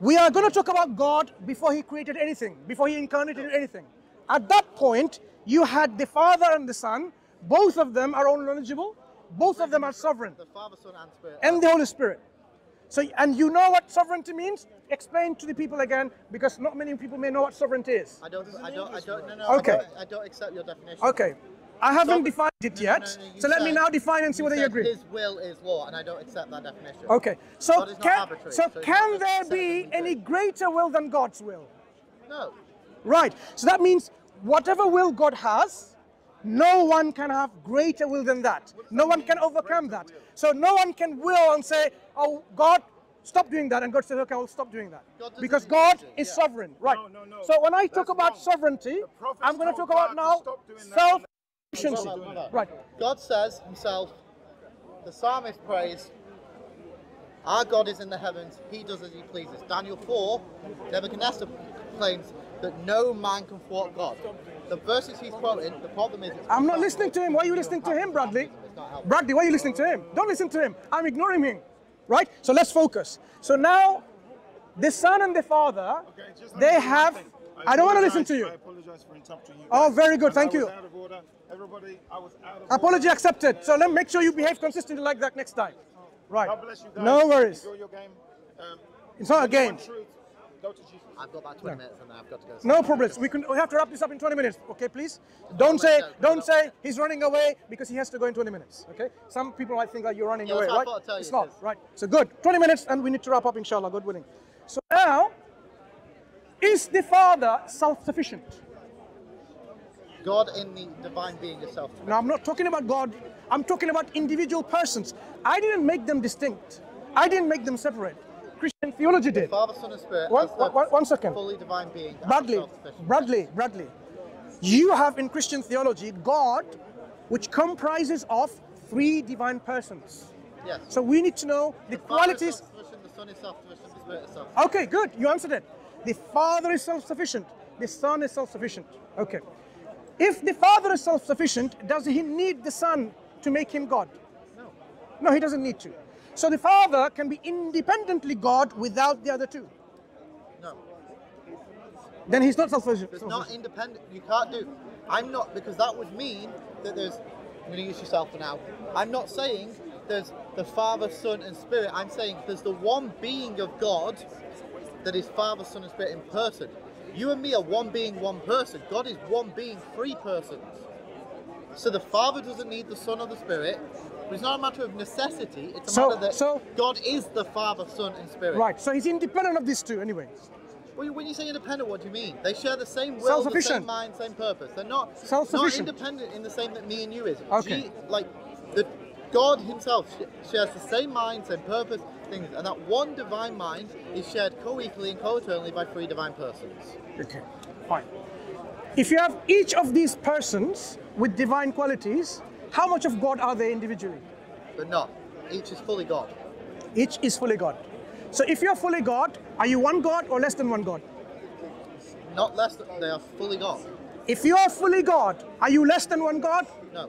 We are going to talk about God before He created anything, before He incarnated anything. At that point, you had the Father and the Son. Both of them are all knowledgeable. Both of them are sovereign. The Father, Son, and Spirit. And the Holy Spirit. So, and you know what sovereignty means? Explain to the people again, because not many people may know what sovereignty is. I don't. I don't. I don't. No, no. Okay. I don't, I don't accept your definition. Okay. I haven't defined it yet. No, no, no, so let me now define and see whether you agree. His will is law, and I don't accept that definition. Okay. So can so can there be any greater will than God's will? No. Right. So that means whatever will God has, no one can have greater will than that. No one can overcome that. So no one can will and say, oh, God, stop doing that. And God says, okay, I'll stop doing that. Because God is sovereign. Right. So when I talk about sovereignty, I'm going to talk about now self-sufficiency. Right. God says himself, the psalmist prays, our God is in the heavens. He does as he pleases. Daniel four, Nebuchadnezzar claims that no man can thwart God. The verses he's quoting, the problem is... I'm not listening to him. Why are you listening to him, Bradley? Bradley, why are you listening to him? Don't listen to him. I'm ignoring him. Right? So let's focus. So now, the Son and the Father, they have... I don't want to listen to you. I apologize for interrupting you. Oh, very good. Thank you. Everybody, I was out of order. Apology accepted. So let me make sure you behave consistently like that next time. Right. God bless you guys. No worries. Enjoy your game. Um, it's not a game. Go to Jesus. I've got about twenty no. minutes and I've got to go. No problems. We can. We have to wrap this up in twenty minutes. Okay, please. Don't say. Don't say he's running away because he has to go in twenty minutes. Okay. Some people might think that you're running yeah, away, right? It's not. This. Right. So good. twenty minutes and we need to wrap up, inshallah. God willing. So now, is the Father self-sufficient? God in the divine being is self-sufficient. Now I'm not talking about God. I'm talking about individual persons. I didn't make them distinct. I didn't make them separate. Christian theology did. The Father, Son, and Spirit. One, one, one second. Fully divine being. Bradley, Bradley, Bradley. You have in Christian theology God, which comprises of three divine persons. Yes. So we need to know the, the qualities. The Son is self-sufficient. The Spirit is self-sufficient. Okay, good. You answered it. The Father is self-sufficient. The Son is self-sufficient. Okay. If the Father is self-sufficient, does he need the Son to make him God? No. No, he doesn't need to. So the Father can be independently God without the other two. No. Then he's not self-sufficient. It's not independent. You can't do. I'm not, because that would mean that there's. I'm going to use yourself for now. I'm not saying there's the Father, Son, and Spirit. I'm saying there's the one being of God that is Father, Son, and Spirit in person. You and me are one being, one person. God is one being, three persons. So the Father doesn't need the Son or the Spirit. But it's not a matter of necessity. It's a so, matter that so, God is the Father, Son, and Spirit. Right. So he's independent of these two, anyway. Well, when you say independent, what do you mean? They share the same will, the same mind, same purpose. They're not not independent in the same that me and you is. Okay. G, like the God Himself sh shares the same mind, same purpose, things, and that one divine mind is shared co-equally and co-eternally by three divine persons. Okay. Fine. If you have each of these persons with divine qualities, how much of God are they individually? But not. Each is fully God. Each is fully God. So if you're fully God, are you one God or less than one God? Not less than, they are fully God. If you are fully God, are you less than one God? No.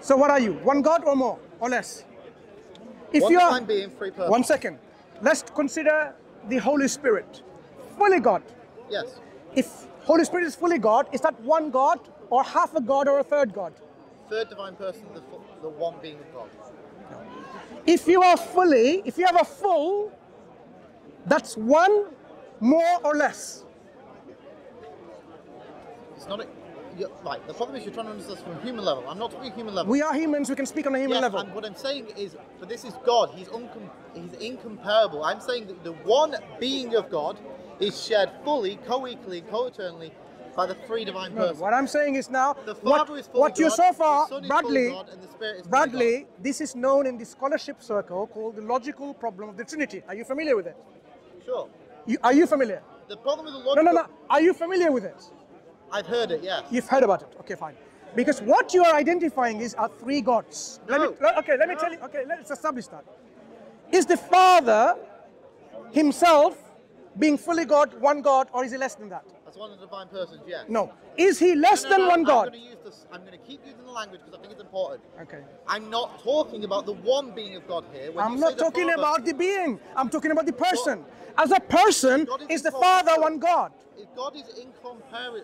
So what are you? One God or more or less? If one you are, being free purpose. One second. Let's consider the Holy Spirit. Fully God. Yes. If Holy Spirit is fully God, is that one God or half a God or a third God? Third divine person, the, full, the one being of God. No. If you are fully, if you have a full, that's one more or less. It's not a, you're, right. The problem is you're trying to understand this from a human level. I'm not talking human level. We are humans. We can speak on a human yes, level. And what I'm saying is, but this is God. He's uncom he's incomparable. I'm saying that the one being of God is shared fully, co-equally, co-eternally. By the three divine no, persons. What I'm saying is now, the Father what, is what God, you so far, the Son is Bradley, God, and the Spirit is Bradley, God. This is known in the scholarship circle called the logical problem of the Trinity. Are you familiar with it? Sure. You, are you familiar? The problem with the logical... No, no, no. Are you familiar with it? I've heard it, yes. You've heard about it. Okay, fine. Because what you are identifying is are three gods. No. Let me, okay, let me no. tell you. Okay, let's establish that. Is the Father himself being fully God, one God, or is he less than that? As one of the divine persons, yes. No. Is he less no, no, than no, one I'm God? Gonna use this, I'm going to keep using the language because I think it's important. Okay. I'm not talking about the one being of God here. When I'm not talking Father, about the being. I'm talking about the person. God, as a person, is, is the Father one God? If God is incomparable.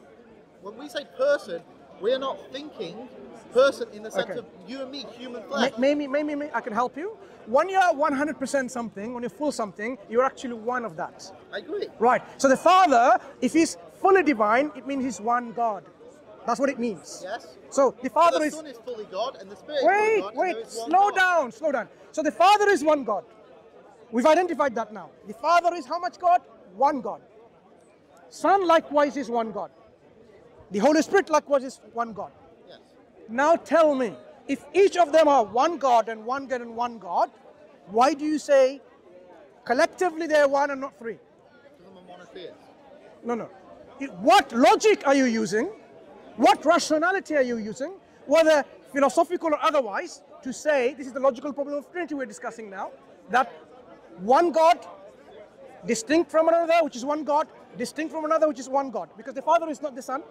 When we say person, we're not thinking person in the sense okay. of you and me, human flesh. Maybe, maybe, maybe I can help you. When you're one hundred percent something, when you're full something, you're actually one of that. I agree. Right. So the Father, if he's fully divine, it means he's one God. That's what it means. Yes. So the Father is... The Son is fully God and the Spirit is fully God. Wait, wait, slow down, slow down. So the Father is one God. We've identified that now. The Father is how much God? One God. Son likewise is one God. The Holy Spirit likewise is one God. Yes. Now tell me, if each of them are one God and one God and one God, why do you say collectively they're one and not three? Because I'm a monotheist. No, no. What logic are you using? What rationality are you using, whether philosophical or otherwise, to say this is the logical problem of Trinity we're discussing now, that one God distinct from another, which is one God, distinct from another, which is one God. Because the Father is not the Son,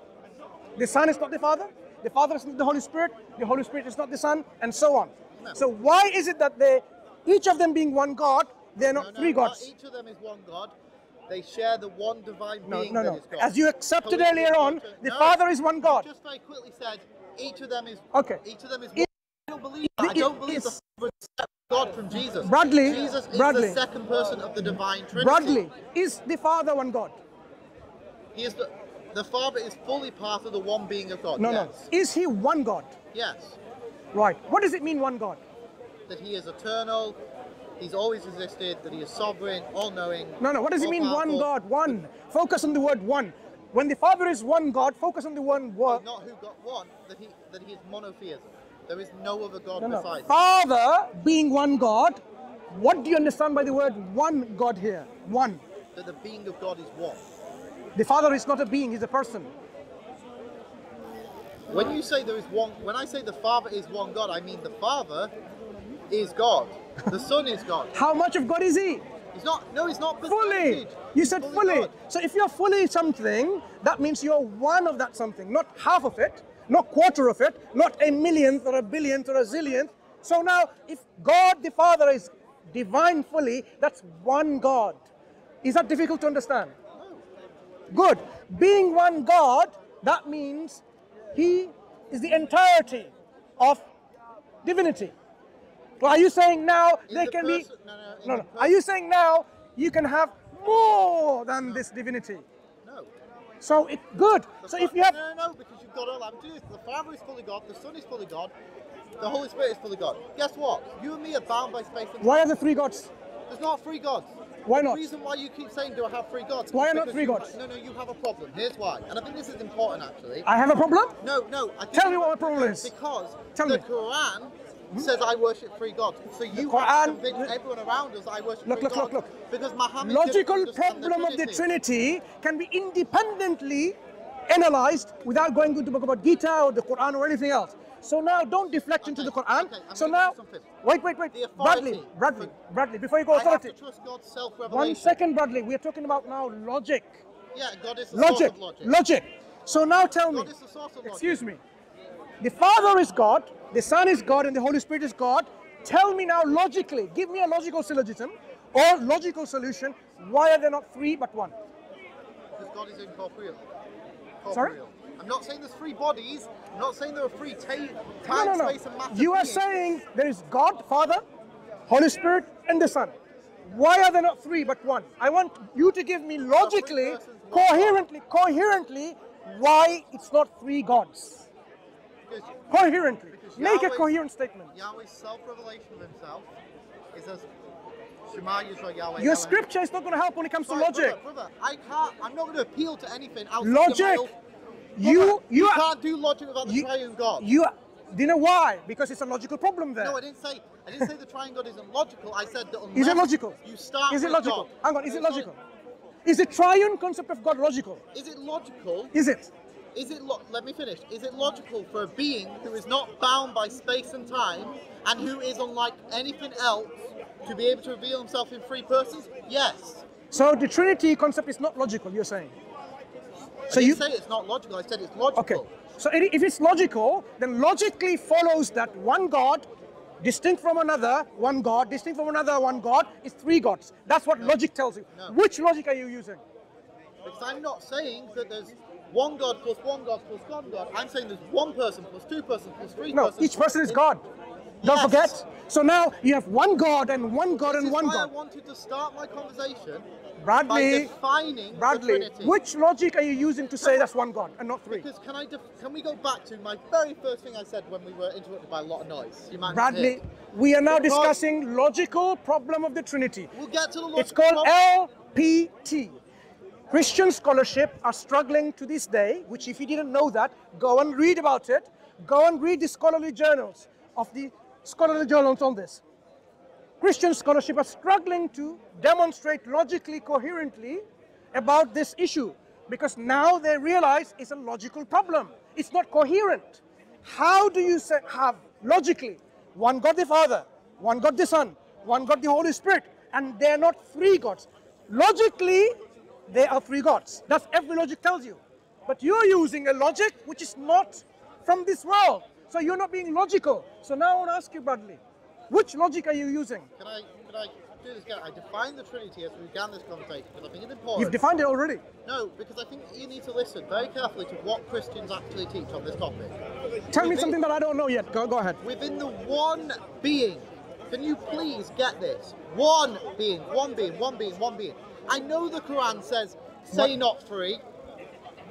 the Son is not the Father, the Father is not the Holy Spirit, the Holy Spirit is not the Son, and so on. No. So why is it that they, each of them being one God, they're not no, no, three gods? Not each of them is one God. They share the one divine no, being no, no. that is God. As you accepted so earlier on, the no, Father is one God. Just very quickly said, each of them is okay. Each of them is one. I don't believe that. I don't believe the Father is God from Jesus. Bradley, Jesus is Bradley. the second person of the divine Trinity. Bradley, is the Father one God? He is the, the Father is fully part of the one being of God. No, yes. no. Is he one God? Yes. Right. What does it mean, one God? That he is eternal. He's always existed, that he is sovereign, all-knowing. No, no, what does it mean one God, one? Focus on the word one. When the Father is one God, focus on the one word. Not who got one, that he, that he is monotheism. There is no other God no, no. besides. Father being one God, what do you understand by the word one God here? One. That the being of God is one. The Father is not a being, he's a person. When you say there is one, when I say the Father is one God, I mean the Father is God. The Son is God. How much of God is he? He's not, no, he's not percentage. Fully. You said fully. fully. So if you're fully something, that means you're one of that something, not half of it, not quarter of it, not a millionth or a billionth or a zillionth. So now, if God the Father is divine fully, that's one God. Is that difficult to understand? No. Good. Being one God, that means he is the entirety of divinity. Well, are you saying now in they the can person, be? No, no. no, no. Are you saying now you can have more than no. this divinity? No. So it's good. The so fa- if you have no, no, because you've got all that to do. The Father is fully God, the Son is fully God, the Holy Spirit is fully God. Guess what? You and me are bound by space and time. Why are there three gods? There's not three gods. Why not? The reason why you keep saying, do I have three gods? Why are not three gods? Ha- no, no, you have a problem. Here's why. And I think this is important, actually. I have a problem? No, no. I Tell me what my problem is. Because Tell the me. Quran hmm? says I worship three gods. So you Quran, have to convince everyone around us I worship look, three look, gods. Look, look, look, look. Because Muhammad logical problem the of the Trinity can be independently analyzed without going into the book about Gita or the Quran or anything else. So now don't deflect okay, into the Quran. Okay, so now, wait, wait, wait. Bradley, Bradley, Bradley, before you go authority. I have to trust God's self-revelation. One second, Bradley. We are talking about now logic. Yeah, God is the logic, source of logic. Logic. So now tell God me, is the source of excuse logic. me, the Father is God, the Son is God, and the Holy Spirit is God. Tell me now logically, give me a logical syllogism or logical solution. Why are there not three but one? Because God is incorporeal. Sorry? I'm not saying there's three bodies. I'm not saying there are three ta- time, no, no, no. space, and matter. You are beings. saying there is God, Father, Holy Spirit, and the Son. Why are there not three but one? I want you to give me logically, coherently, coherently, why it's not three gods. Because, coherently. Because Make Yahweh's, a coherent statement. Yahweh's self-revelation of himself is as Shema, Yisrael, Yahweh, Your Elohim. Scripture is not going to help when it comes Sorry, to logic. Brother, brother, I can't, I'm not going to appeal to anything outside logic. of my You, well, you you can't are, do logic without the you, triune God. You, do you know why? Because it's a logical problem there. No, I didn't say I didn't say the triune God isn't logical. I said that unless is it logical? You start is it logical? God, Hang on, is it logical? Not, is the triune concept of God logical? Is it logical? Is it? Is it lo- let me finish. Is it logical for a being who is not bound by space and time and who is unlike anything else to be able to reveal himself in three persons? Yes. So the Trinity concept is not logical, you're saying? So I didn't you say it's not logical. I said it's logical. Okay. So if it's logical, then logically follows that one God, distinct from another, one God, distinct from another, one God, is three gods. That's what no. logic tells you. No. Which logic are you using? Because I'm not saying that there's one God plus one God plus one God. I'm saying there's one person plus two persons plus three no, persons. No, each person is God. Don't yes. forget. So now you have one God and one God this and is one why God. I wanted to start my conversation Bradley, by defining Bradley, the Trinity. Which logic are you using to say that's one God and not three? Because can I def- can we go back to my very first thing I said when we were interrupted by a lot of noise? You might Bradley, we are now because discussing logical problem of the Trinity. We'll get to the logical It's called problem. L P T. Christian scholarship are struggling to this day, which if you didn't know that, go and read about it. Go and read the scholarly journals of the scholarly journals on this. Christian scholarship are struggling to demonstrate logically, coherently about this issue because now they realize it's a logical problem. It's not coherent. How do you say, have logically one God the Father, one God the Son, one God the Holy Spirit, and they're not three gods? Logically, they are three gods. That's every logic tells you. But you're using a logic which is not from this world. So you're not being logical. So now I want to ask you, Bradley, which logic are you using? Can I, can I do this again? I defined the Trinity as we began this conversation because I think it's important. You've defined it already. No, because I think you need to listen very carefully to what Christians actually teach on this topic. Tell within, me something that I don't know yet. Go, go ahead. Within the one being, can you please get this? One being, one being, one being, one being. I know the Quran says, say what? not three.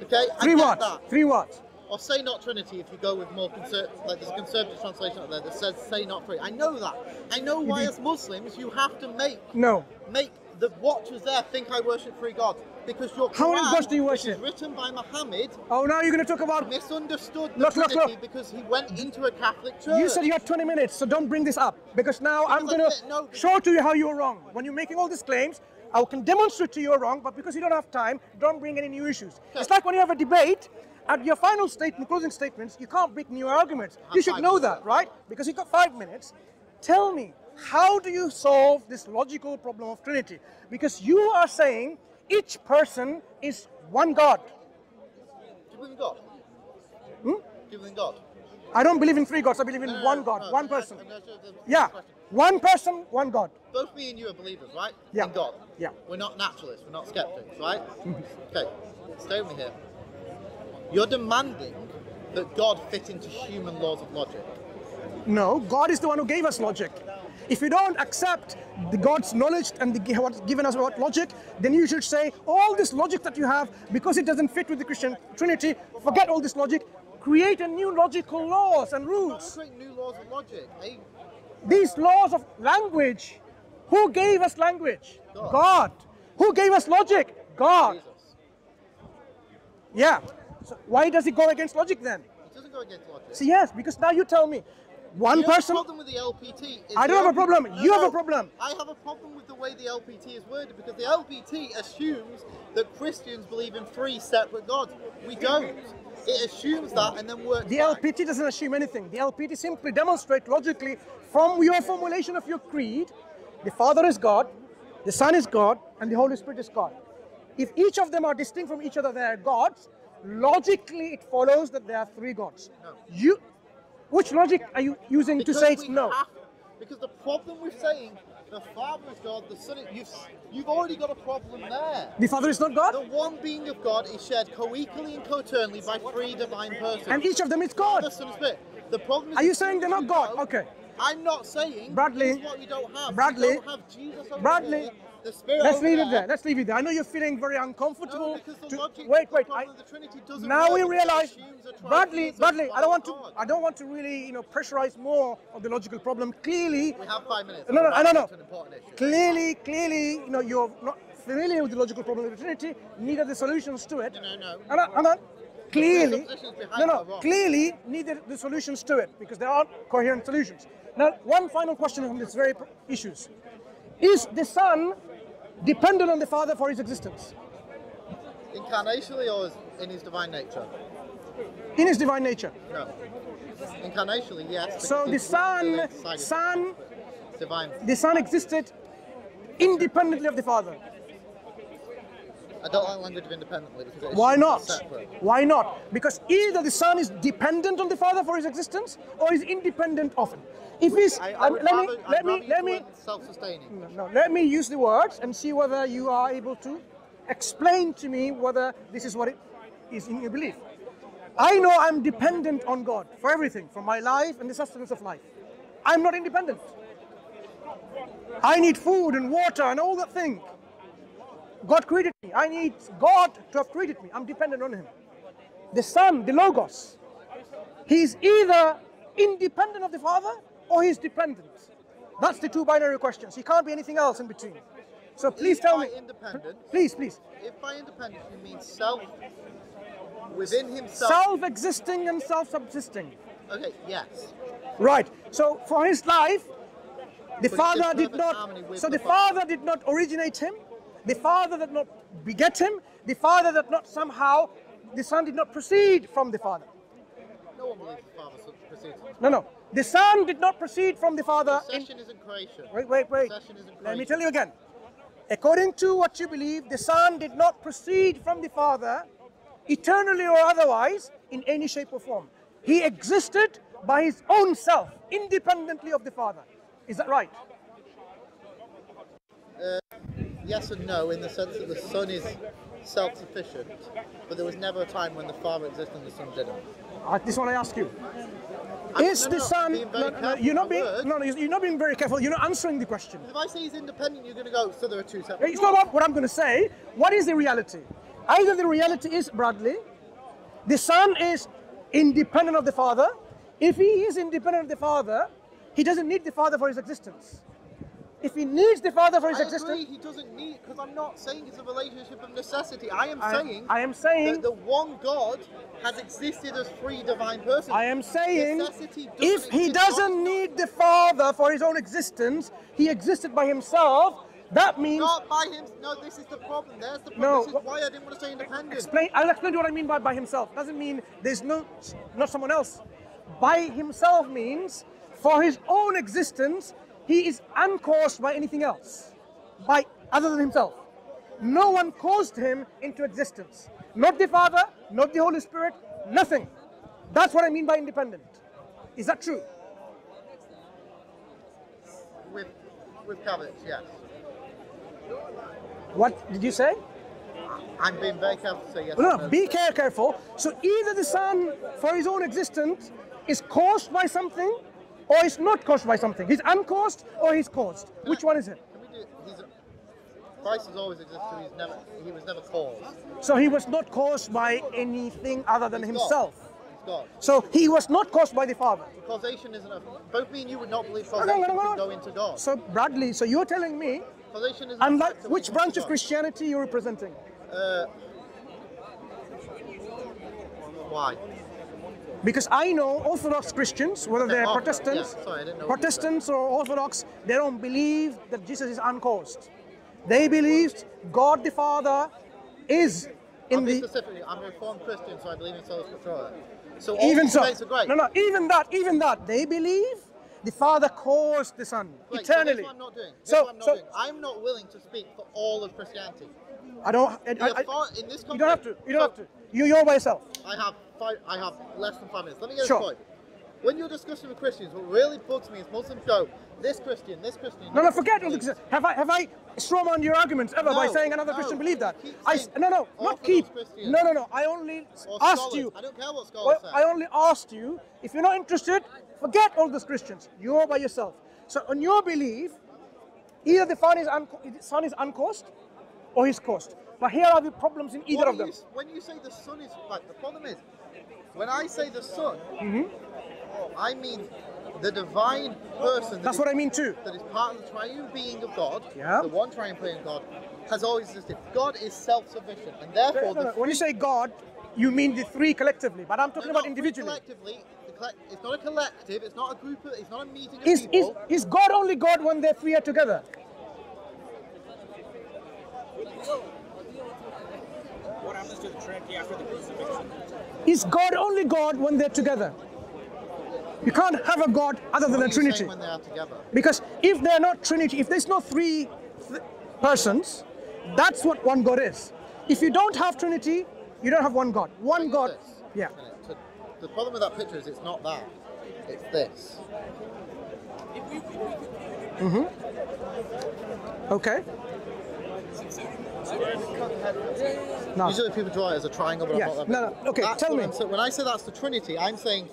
Okay, three I get what? That. Three what? Or say not Trinity if you go with more conser- like there's a conservative translation out there that says say not free. I know that. I know why as Muslims you have to make no make the watchers there think I worship three gods because your Quran, how many gods do you worship? Is written by Muhammad. Oh, now you're going to talk about misunderstood the look, Trinity look, look. because he went into a Catholic church. You said you had twenty minutes, so don't bring this up because now because I'm going to no, show to you how you're wrong when you're making all these claims. I can demonstrate to you you're wrong, but because you don't have time, don't bring any new issues. Okay. It's like when you have a debate. At your final statement, closing statements, you can't make new arguments. You should know that, right? Because you've got five minutes. Tell me, how do you solve this logical problem of Trinity? Because you are saying each person is one God. Do you believe in God? Hmm? Do you believe in God? I don't believe in three gods. I believe in no, one God, no, one person. No, no, no, no, no, yeah, one person, one God. Both me and you are believers, right? Yeah. In God. Yeah. We're not naturalists. We're not skeptics, right? Okay, stay with me here. You're demanding that God fit into human laws of logic. No, God is the one who gave us logic. If you don't accept the God's knowledge and the, what's given us what logic, then you should say all this logic that you have, because it doesn't fit with the Christian Trinity, forget all this logic, create a new logical laws and rules. Create new laws of logic. I... These laws of language, who gave us language? God. God. Who gave us logic? God. Jesus. Yeah. So why does it go against logic then? It doesn't go against logic. See, yes, because now you tell me, one you person. Have a problem with the L P T is I don't have a problem. No, you have no, a problem. I have a problem with the way the L P T is worded, because the L P T assumes that Christians believe in three separate gods. We don't. It assumes that and then works. The back. L P T doesn't assume anything. The L P T simply demonstrates logically from your formulation of your creed, the Father is God, the Son is God, and the Holy Spirit is God. If each of them are distinct from each other, they are gods. Logically, it follows that there are three gods. No. You, which logic are you using because to say it's no? Have, because the problem with saying the Father is God, the Son is, you've, you've already got a problem there. The Father is not God? The one being of God is shared co-equally and co-eternally by three divine persons. And each of them is God. The Son is God. The problem is, are you saying they're not God? Okay. I'm not saying Bradley, what you don't have. Bradley, you don't have Jesus over Bradley. Here. The Let's leave there. it there. Let's leave it there. I know you're feeling very uncomfortable. No, to, wait, wait. I, the now work. we realize, Bradley, Bradley. I don't want to. I don't want to really, you know, pressurize more of the logical problem. Clearly, we have five minutes. No, no, I don't know. Clearly, clearly, you know, you're not familiar with the logical problem of the Trinity. Neither the solutions to it. No, no, no. And I, and I, clearly, no, no. Clearly, neither the solutions to it, because there aren't coherent solutions. Now, one final question on this very issues: is the Son dependent on the Father for his existence? Incarnationally or in his divine nature? In his divine nature. No. Incarnationally, yes. So the Son, Son, divine. The Son existed independently of the Father. I don't like language of independently. Because Why not? Why not? Because either the Son is dependent on the Father for his existence, or is independent of him. If he's, I, I um, let rather, me, let me, let me, self-sustaining. No, no, let me use the words and see whether you are able to explain to me whether this is what it is in your belief. I know I'm dependent on God for everything, for my life and the sustenance of life. I'm not independent. I need food and water and all that thing. God created me. I need God to have created me. I'm dependent on him. The Son, the Logos, he's either independent of the Father or he's dependent. That's the two binary questions. He can't be anything else in between. So please if tell me. Please, please. If by independent you mean self, within himself. Self-existing and self-subsisting. Okay, yes. Right. So for his life, the but Father did not. So the, the Father. Father did not originate him. The Father did not beget him, the Father did not somehow, the Son did not proceed from the Father. No one believes the Father proceeds. No, no. The Son did not proceed from the Father. Procession isn't creation. Wait, wait, wait. Procession isn't creation. Let me tell you again. According to what you believe, the Son did not proceed from the Father, eternally or otherwise, in any shape or form. He existed by his own self, independently of the Father. Is that right? Uh, Yes and no, in the sense that the Son is self-sufficient, but there was never a time when the Father existed and the Son didn't. Uh, this one I ask you: I'm, Is no, the no, Son? No, no, you're not being. No, no, you're not being very careful. You're not answering the question. If I say he's independent, you're going to go. So there are two separate. It's not what I'm going to say. What is the reality? Either the reality is, Bradley, the Son is independent of the Father. If he is independent of the Father, he doesn't need the Father for his existence. If he needs the Father for his I existence, agree he doesn't need. Because I'm not saying it's a relationship of necessity. I am I, saying. I am saying that the one God has existed as three divine persons. I am saying, if he doesn't need the Father for his own existence, he existed by himself. That means not by him. No, this is the problem. There's the problem. No, this is why I didn't want to say independent. Explain. I'll explain what I mean by by himself. Doesn't mean there's no, not someone else. By himself means for his own existence. He is uncaused by anything else, by other than himself. No one caused him into existence. Not the Father, not the Holy Spirit, nothing. That's what I mean by independent. Is that true? With, with caveats, yes. What did you say? I'm being very careful to say yes. No, no, be careful. So either the Son, for his own existence, is caused by something, or it's not caused by something. He's uncaused or he's caused. Can Which I, one is it? Can we do, he's a, Christ has always existed. He's never, he was never caused. So he was not caused by anything other than he's himself. God. God. So he was not caused by the Father. Causation isn't a... Both me and you would not believe causation no, no, no, no. can go into God. So Bradley, so you're telling me... Causation isn't I'm like, which branch of Christianity you're representing? Uh, why? Because I know Orthodox Christians, whether they're oh, Protestants, yeah. Sorry, I didn't know Protestants or Orthodox, they don't believe that Jesus is uncaused. They believed God the Father is in I'll be the... Specifically, I'm a Reformed Christian, so I believe in sola scriptura. So even so, no, no, even that, even that, they believe the Father caused the Son great. eternally. So that's what I'm not doing. That's so, what I'm not so, doing. I'm not willing to speak for all of Christianity. I don't. I, I, far, in this you don't have to. You don't so, have to. You, you're by yourself. I have five. I have less than five minutes. Let me get sure. a point. When you're discussing with Christians, what really bugs me is Muslims go, this Christian, this Christian. No, no, forget. Christian. Have I have I strawmanned your arguments ever no, by saying another no, Christian believed that? I no no not keep. Christian. No no no. I only or asked scholars. you. I don't care what scholars well, say. I only asked you if you're not interested. Forget all those Christians. You're by yourself. So on your belief, either the Son is the Son is uncaused, or he's caused. But here are the problems in either of them. You, when you say the Son is like the problem is, when I say the Son. Mm-hmm. I mean the divine person. That That's is, what I mean too. That is part of the triune being of God. Yeah. The one triune being of God has always existed. God is self-sufficient, and therefore, no, no, the when you say God, you mean the three collectively. But I'm talking about individually. Collectively, it's not a collective. It's not a group. Of, it's not a meeting of is, people. Is, is God only God when they're three are together? What happens to the Trinity after the crucifixion? Is God only God when they're together? You can't have a God other than a Trinity. When they are together? Because if they're not Trinity, if there's no three th persons, that's what one God is. If you don't have Trinity, you don't have one God. One God. This. Yeah. So the problem with that picture is it's not that. It's this. Mm-hmm. Okay. No. Usually people draw it as a triangle, but yes. I'm not that no, no. Okay, that's tell me. So when I say that's the Trinity, I'm saying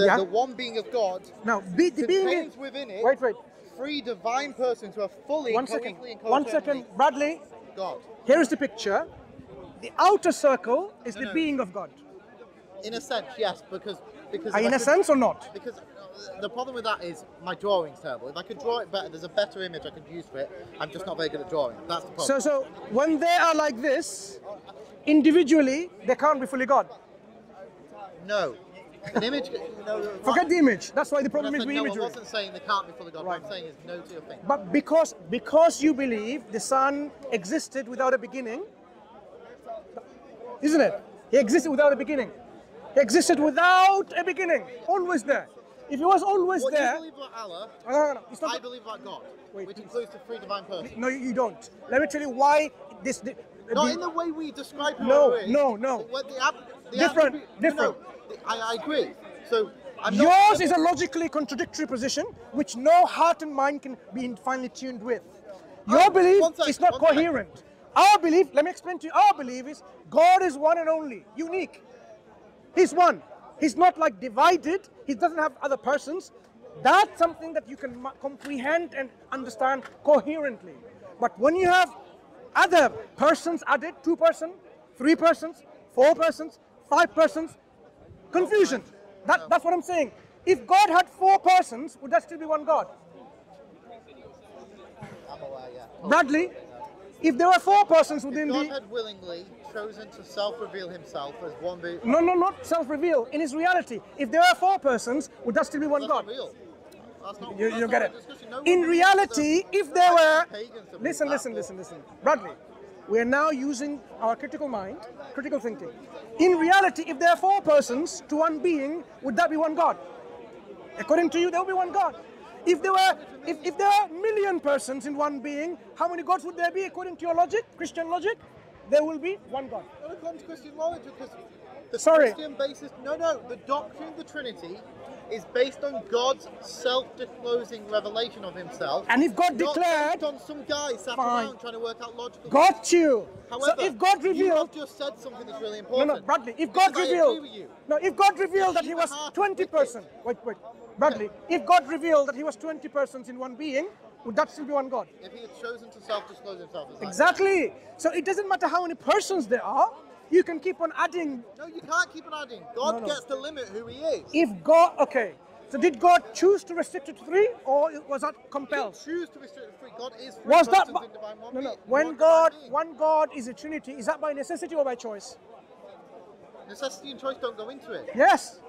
The, yeah. the one being of God now, be, the being contains in, within it wait, wait. three divine persons who are fully one second, and one second, Bradley. God. Here is the picture. The outer circle is no, the no. being of God. In a sense, yes, because because in a sense or not. Because the problem with that is my drawing's terrible. If I could draw it better, there's a better image I could use for it. I'm just not very good at drawing. That's the problem. So, so when they are like this, individually, they can't be fully God. No. An image, you know, right. Forget the image. That's why the problem is with no, imagery. I wasn't saying they can't be fully God. Right. What I'm saying is no to your thing. But because because you believe the Son existed without a beginning, isn't it? He existed without a beginning. He existed without a beginning. Always there. If he was always what there. What you believe about Allah? No, no, no. It's not I the, believe about God, wait, which includes the three divine persons. No, you don't. Let me tell you why this. The, not the, in the way we describe. Who no, it is. no, no, the, the, the different, ab, different. You know, I, I agree. So I'm not yours is a logically contradictory position, which no heart and mind can be finely tuned with. Your oh, belief second, is not coherent. Second. Our belief, let me explain to you, our belief is God is one and only, unique. He's one. He's not like divided. He doesn't have other persons. That's something that you can comprehend and understand coherently. But when you have other persons added, two persons, three persons, four persons, five persons, confusion. That, that's what I'm saying. If God had four persons, would that still be one God? Bradley, if there were four persons, would then be... God had willingly chosen to self-reveal himself as one... Be no, no, not self-reveal. In his reality, if there are four persons, would that still be one that's God? Not real. That's not, you, that's you get it. No in reality, if there were... Listen, listen, listen, listen. Bradley, we are now using our critical mind, critical thinking. In reality, if there are four persons to one being, would that be one God? According to you, there would be one God. If there were, if, if there are a million persons in one being, how many gods would there be? According to your logic, Christian logic, there will be one God. According to Christian logic, because the Sorry. Christian basis, no, no, the doctrine of the Trinity is based on God's self-disclosing revelation of himself. And if God not declared... on some guy sat fine. around trying to work out logical... Got things. you! However, so if God revealed... you have just said something that's really important. No, no, Bradley, if God because revealed... You, no, if God revealed that he was twenty percent... Wait, wait, Bradley, okay. if God revealed that he was twenty persons in one being, would that still be one God? If he had chosen to self-disclose himself as Exactly! That. So it doesn't matter how many persons there are, you can keep on adding. No, you can't keep on adding. God no, no. gets to limit who he is. If God, okay. So did God choose to restrict it to three, or was that compelled? He didn't choose to restrict it to three. God is three was that by, in divine one no, no. When one God, divine one God is a Trinity, is that by necessity or by choice? Necessity and choice don't go into it. Yes.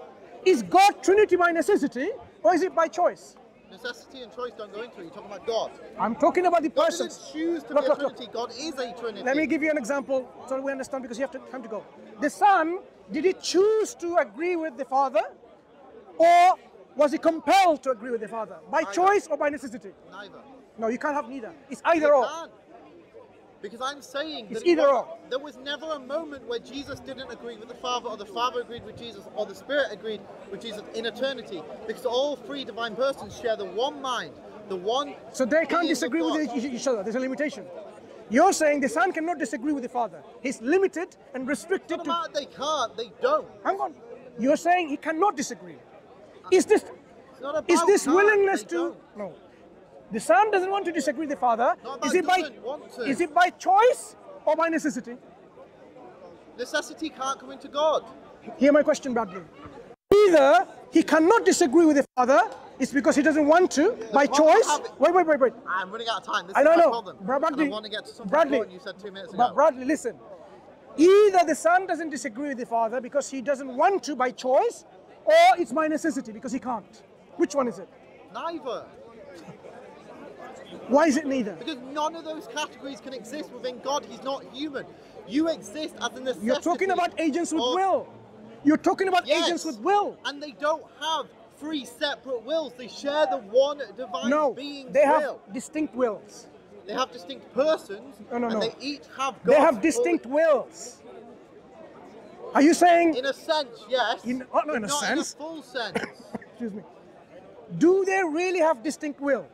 Is God Trinity by necessity, or is it by choice? Necessity and choice don't go into it. You're talking about God. I'm talking about the person. God doesn't choose to look, be a Trinity. Look, look. God is a Trinity. Let me give you an example so we understand, because you have to, time to go. The Son, did he choose to agree with the Father, or was he compelled to agree with the Father? By neither. Choice or by necessity? Neither. No, you can't have neither. It's either you or. Can. Because I'm saying that it's either was, or. There was never a moment where Jesus didn't agree with the Father, or the Father agreed with Jesus, or the Spirit agreed with Jesus in eternity. Because all three divine persons share the one mind, the one... So they can't disagree with each other. There's a limitation. You're saying the Son cannot disagree with the Father. He's limited and restricted to... They can't. They don't. Hang on. You're saying he cannot disagree. Is this... Is this willingness to... No. The Son doesn't want to disagree with the Father. Is it, by, is it by choice or by necessity? Necessity can't come into God. Hear my question, Bradley. Either he cannot disagree with the Father, it's because he doesn't want to, the by choice. Wait, wait, wait, wait. I'm running out of time. This I is my problem. Bradley, I want to get to something Bradley, you said two minutes ago. Bradley, listen. Either the Son doesn't disagree with the Father because he doesn't want to by choice, or it's by necessity because he can't. Which one is it? Neither. Why is it neither? Because none of those categories can exist within God. He's not human. You exist as a necessity. You're talking about agents with of... will. You're talking about yes, agents with will. And they don't have three separate wills. They share the one divine no, being they will. Have distinct wills. They have distinct persons. No, no, no. And they each have God's They have distinct will. wills. Are you saying? In a sense, yes. In, oh, no, in a not sense. In a full sense. Excuse me. Do they really have distinct will?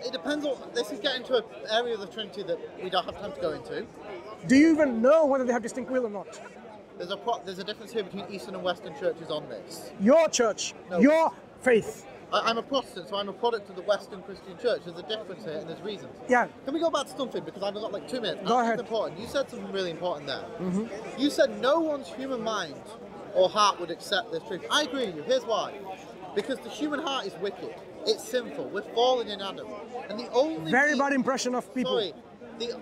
It depends on, this is getting to an area of the Trinity that we don't have time to go into. Do you even know whether they have distinct will or not? There's a pro, there's a difference here between Eastern and Western churches on this. Your church, no. your faith. I, I'm a Protestant, so I'm a product of the Western Christian church. There's a difference here and there's reasons. Yeah. Can we go back to something, because I've got like two minutes. Go ahead. Important. You said something really important there. Mm-hmm. You said no one's human mind or heart would accept this truth. I agree with you. Here's why. Because the human heart is wicked. It's sinful. We're fallen in Adam. And the only very people, bad impression of people. Sorry, the,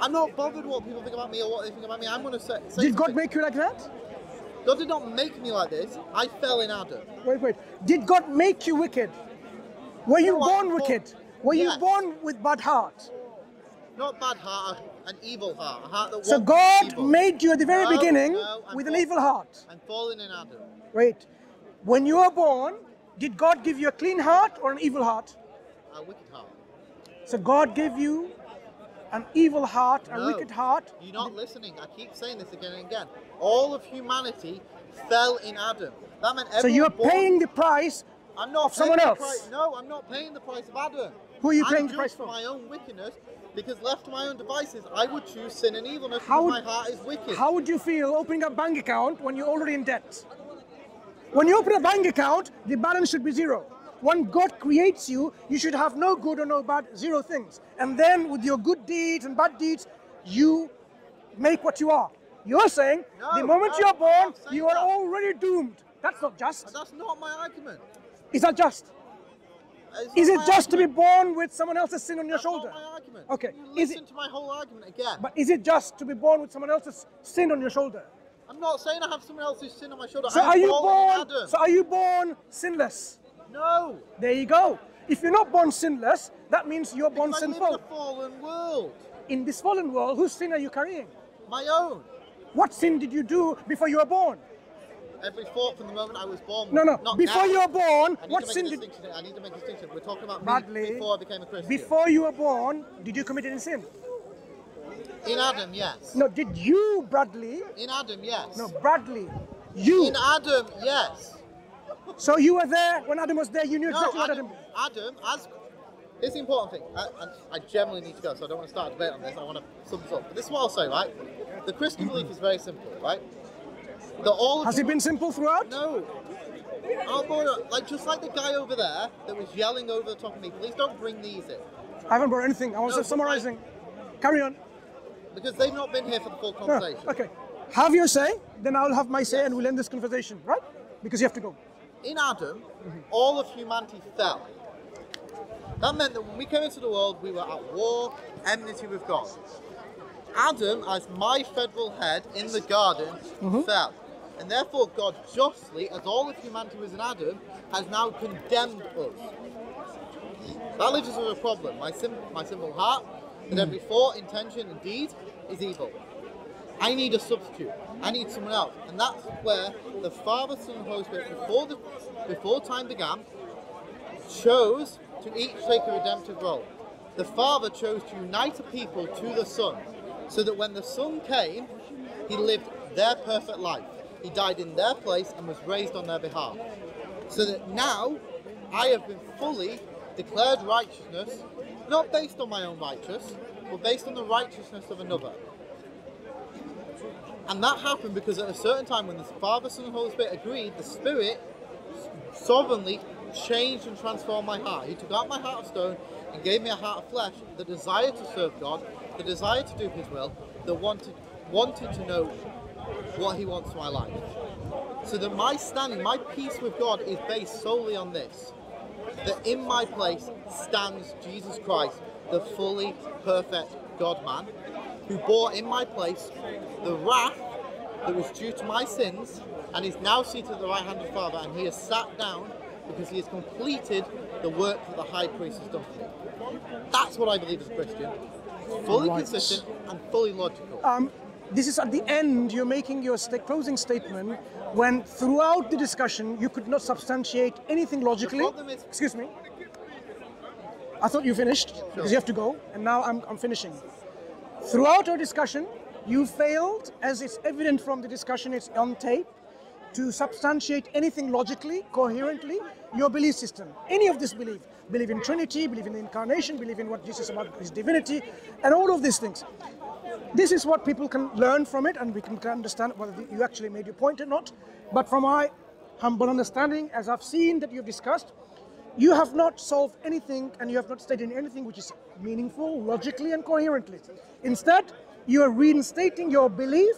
I'm not bothered what people think about me or what they think about me. I'm going to say, say Did God something. make you like that? God did not make me like this. I fell in Adam. Wait, wait. Did God make you wicked? Were you no, born wicked? Were yes. you born with bad heart? Not bad heart, an evil heart. A heart that so God evil. made you at the very no, beginning no, with an fallen, evil heart. I'm fallen in Adam. Wait. When you were born, did God give you a clean heart or an evil heart? A wicked heart. So God gave you an evil heart, no, a wicked heart. You're not listening. I keep saying this again and again. All of humanity fell in Adam. That meant everyone. So you're born. paying the price I'm not of someone else. Price. No, I'm not paying the price of Adam. Who are you I'm paying the price for? My own wickedness, because left to my own devices, I would choose sin and evilness how because would, my heart is wicked. How would you feel opening a bank account when you're already in debt? When you open a bank account, the balance should be zero. When God creates you, you should have no good or no bad, zero things. And then with your good deeds and bad deeds, you make what you are. You're saying no, the moment no, you are born, you are that. already doomed. That's not just. That's not my argument. Is that just? It's Is it just argument. to be born with someone else's sin on your that's shoulder? Not my argument. Okay. You listen is it, to my whole argument again. But is it just to be born with someone else's sin on your shoulder? I'm not saying I have someone else's sin on my shoulder. So are you born? So are you born sinless? No. There you go. If you're not born sinless, that means you're born sinful. In the fallen world. In this fallen world, whose sin are you carrying? My own. What sin did you do before you were born? Every thought from the moment I was born. No, no. Not before now. you were born, what sin did? I need to make a distinction. We're talking about Bradley, me before I became a Christian. Before you were born, did you commit any sin? In Adam, yes. No, did you, Bradley? In Adam, yes. No, Bradley, You. In Adam, yes. So you were there when Adam was there. You knew no, exactly what Adam. Adam, as this important thing. I, I, I generally need to go, so I don't want to start a debate on this. I want to sum this up. But this is what I'll say, right? The Christian belief is very simple, right? The all has it been simple throughout? No. I'll like just like the guy over there that was yelling over the top of me. Please don't bring these in. I haven't brought anything. I was no, just summarising. Like, carry on. Because they've not been here for the full conversation. No. Okay. Have your say, then I'll have my say, yes. And we'll end this conversation, right? Because you have to go. In Adam, mm-hmm. all of humanity fell. That meant that when we came into the world, we were at war, enmity with God. Adam, as my federal head in the garden, mm-hmm. fell. And therefore God justly, as all of humanity was in Adam, has now condemned us. That leaves us with a problem. My, sim my simple heart, that every thought, intention and deed is evil. I need a substitute. I need someone else. And that's where the Father, Son and Holy Spirit, before, the, before time began, chose to each take a redemptive role. The Father chose to unite a people to the Son, so that when the Son came, he lived their perfect life. He died in their place and was raised on their behalf. So that now, I have been fully declared righteousness, not based on my own righteousness, but based on the righteousness of another. And that happened because at a certain time when the Father, Son and Holy Spirit agreed, the Spirit sovereignly changed and transformed my heart. He took out my heart of stone and gave me a heart of flesh, the desire to serve God, the desire to do His will, the wanted, wanted to know what He wants for my life. So that my standing, my peace with God is based solely on this. That in my place stands Jesus Christ, the fully perfect God-man, who bore in my place the wrath that was due to my sins, and is now seated at the right hand of the Father, and He has sat down because He has completed the work that the high priest has done for me. That's what I believe as a Christian. Fully right. consistent and fully logical. Um, this is at the end, you're making your st closing statement, when throughout the discussion you could not substantiate anything logically. Is... Excuse me. I thought you finished, sure. because you have to go, and now I'm, I'm finishing. Throughout our discussion, you failed, as it's evident from the discussion, it's on tape, to substantiate anything logically, coherently, your belief system. Any of this belief. Believe in Trinity, believe in the Incarnation, believe in what Jesus about His divinity, and all of these things. This is what people can learn from it, and we can understand whether you actually made your point or not. But from my humble understanding, as I've seen that you've discussed, you have not solved anything, and you have not stated anything which is meaningful, logically and coherently. Instead, you are reinstating your belief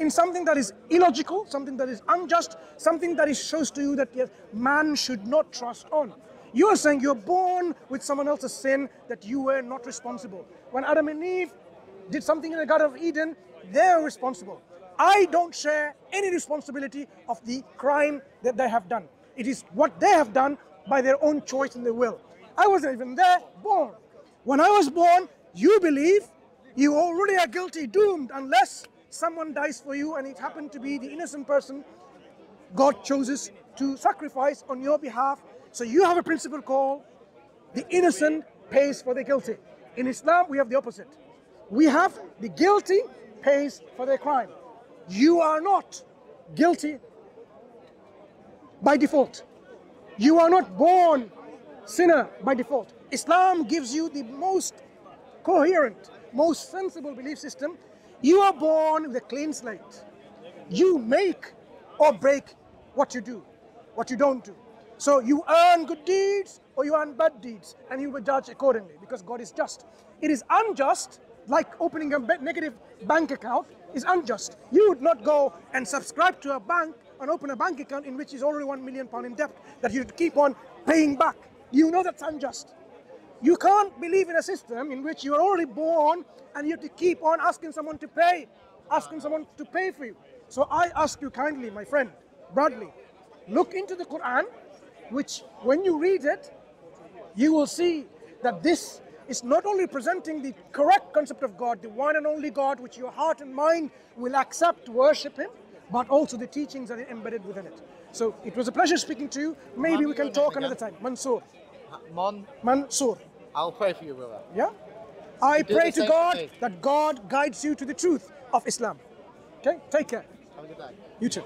in something that is illogical, something that is unjust, something that is shows to you that yes, man should not trust on. You are saying you're born with someone else's sin that you were not responsible. When Adam and Eve did something in the Garden of Eden, they're responsible. I don't share any responsibility of the crime that they have done. It is what they have done by their own choice and their will. I wasn't even there, born. When I was born, you believe you already are guilty, doomed, unless someone dies for you, and it happened to be the innocent person God chooses to sacrifice on your behalf. So you have a principle called the innocent pays for the guilty. In Islam, we have the opposite. We have the guilty pays for their crime. You are not guilty by default. You are not born sinner by default. Islam gives you the most coherent, most sensible belief system. You are born with a clean slate. You make or break what you do, what you don't do. So you earn good deeds or you earn bad deeds, and you will judge accordingly because God is just. It is unjust, like opening a negative bank account is unjust. You would not go and subscribe to a bank and open a bank account in which is already one million pound in debt that you keep on paying back. You know that's unjust. You can't believe in a system in which you are already born and you have to keep on asking someone to pay, asking someone to pay for you. So I ask you kindly, my friend, Bradley, look into the Quran, which when you read it, you will see that this is not only presenting the correct concept of God, the one and only God, which your heart and mind will accept, worship Him, but also the teachings that are embedded within it. So it was a pleasure speaking to you. Maybe we can talk another time. Mansur. Mon. Mansur. I'll pray for you, brother. Yeah? I pray to God that God guides you to the truth of Islam. Okay? Take care. Have a good day. You too.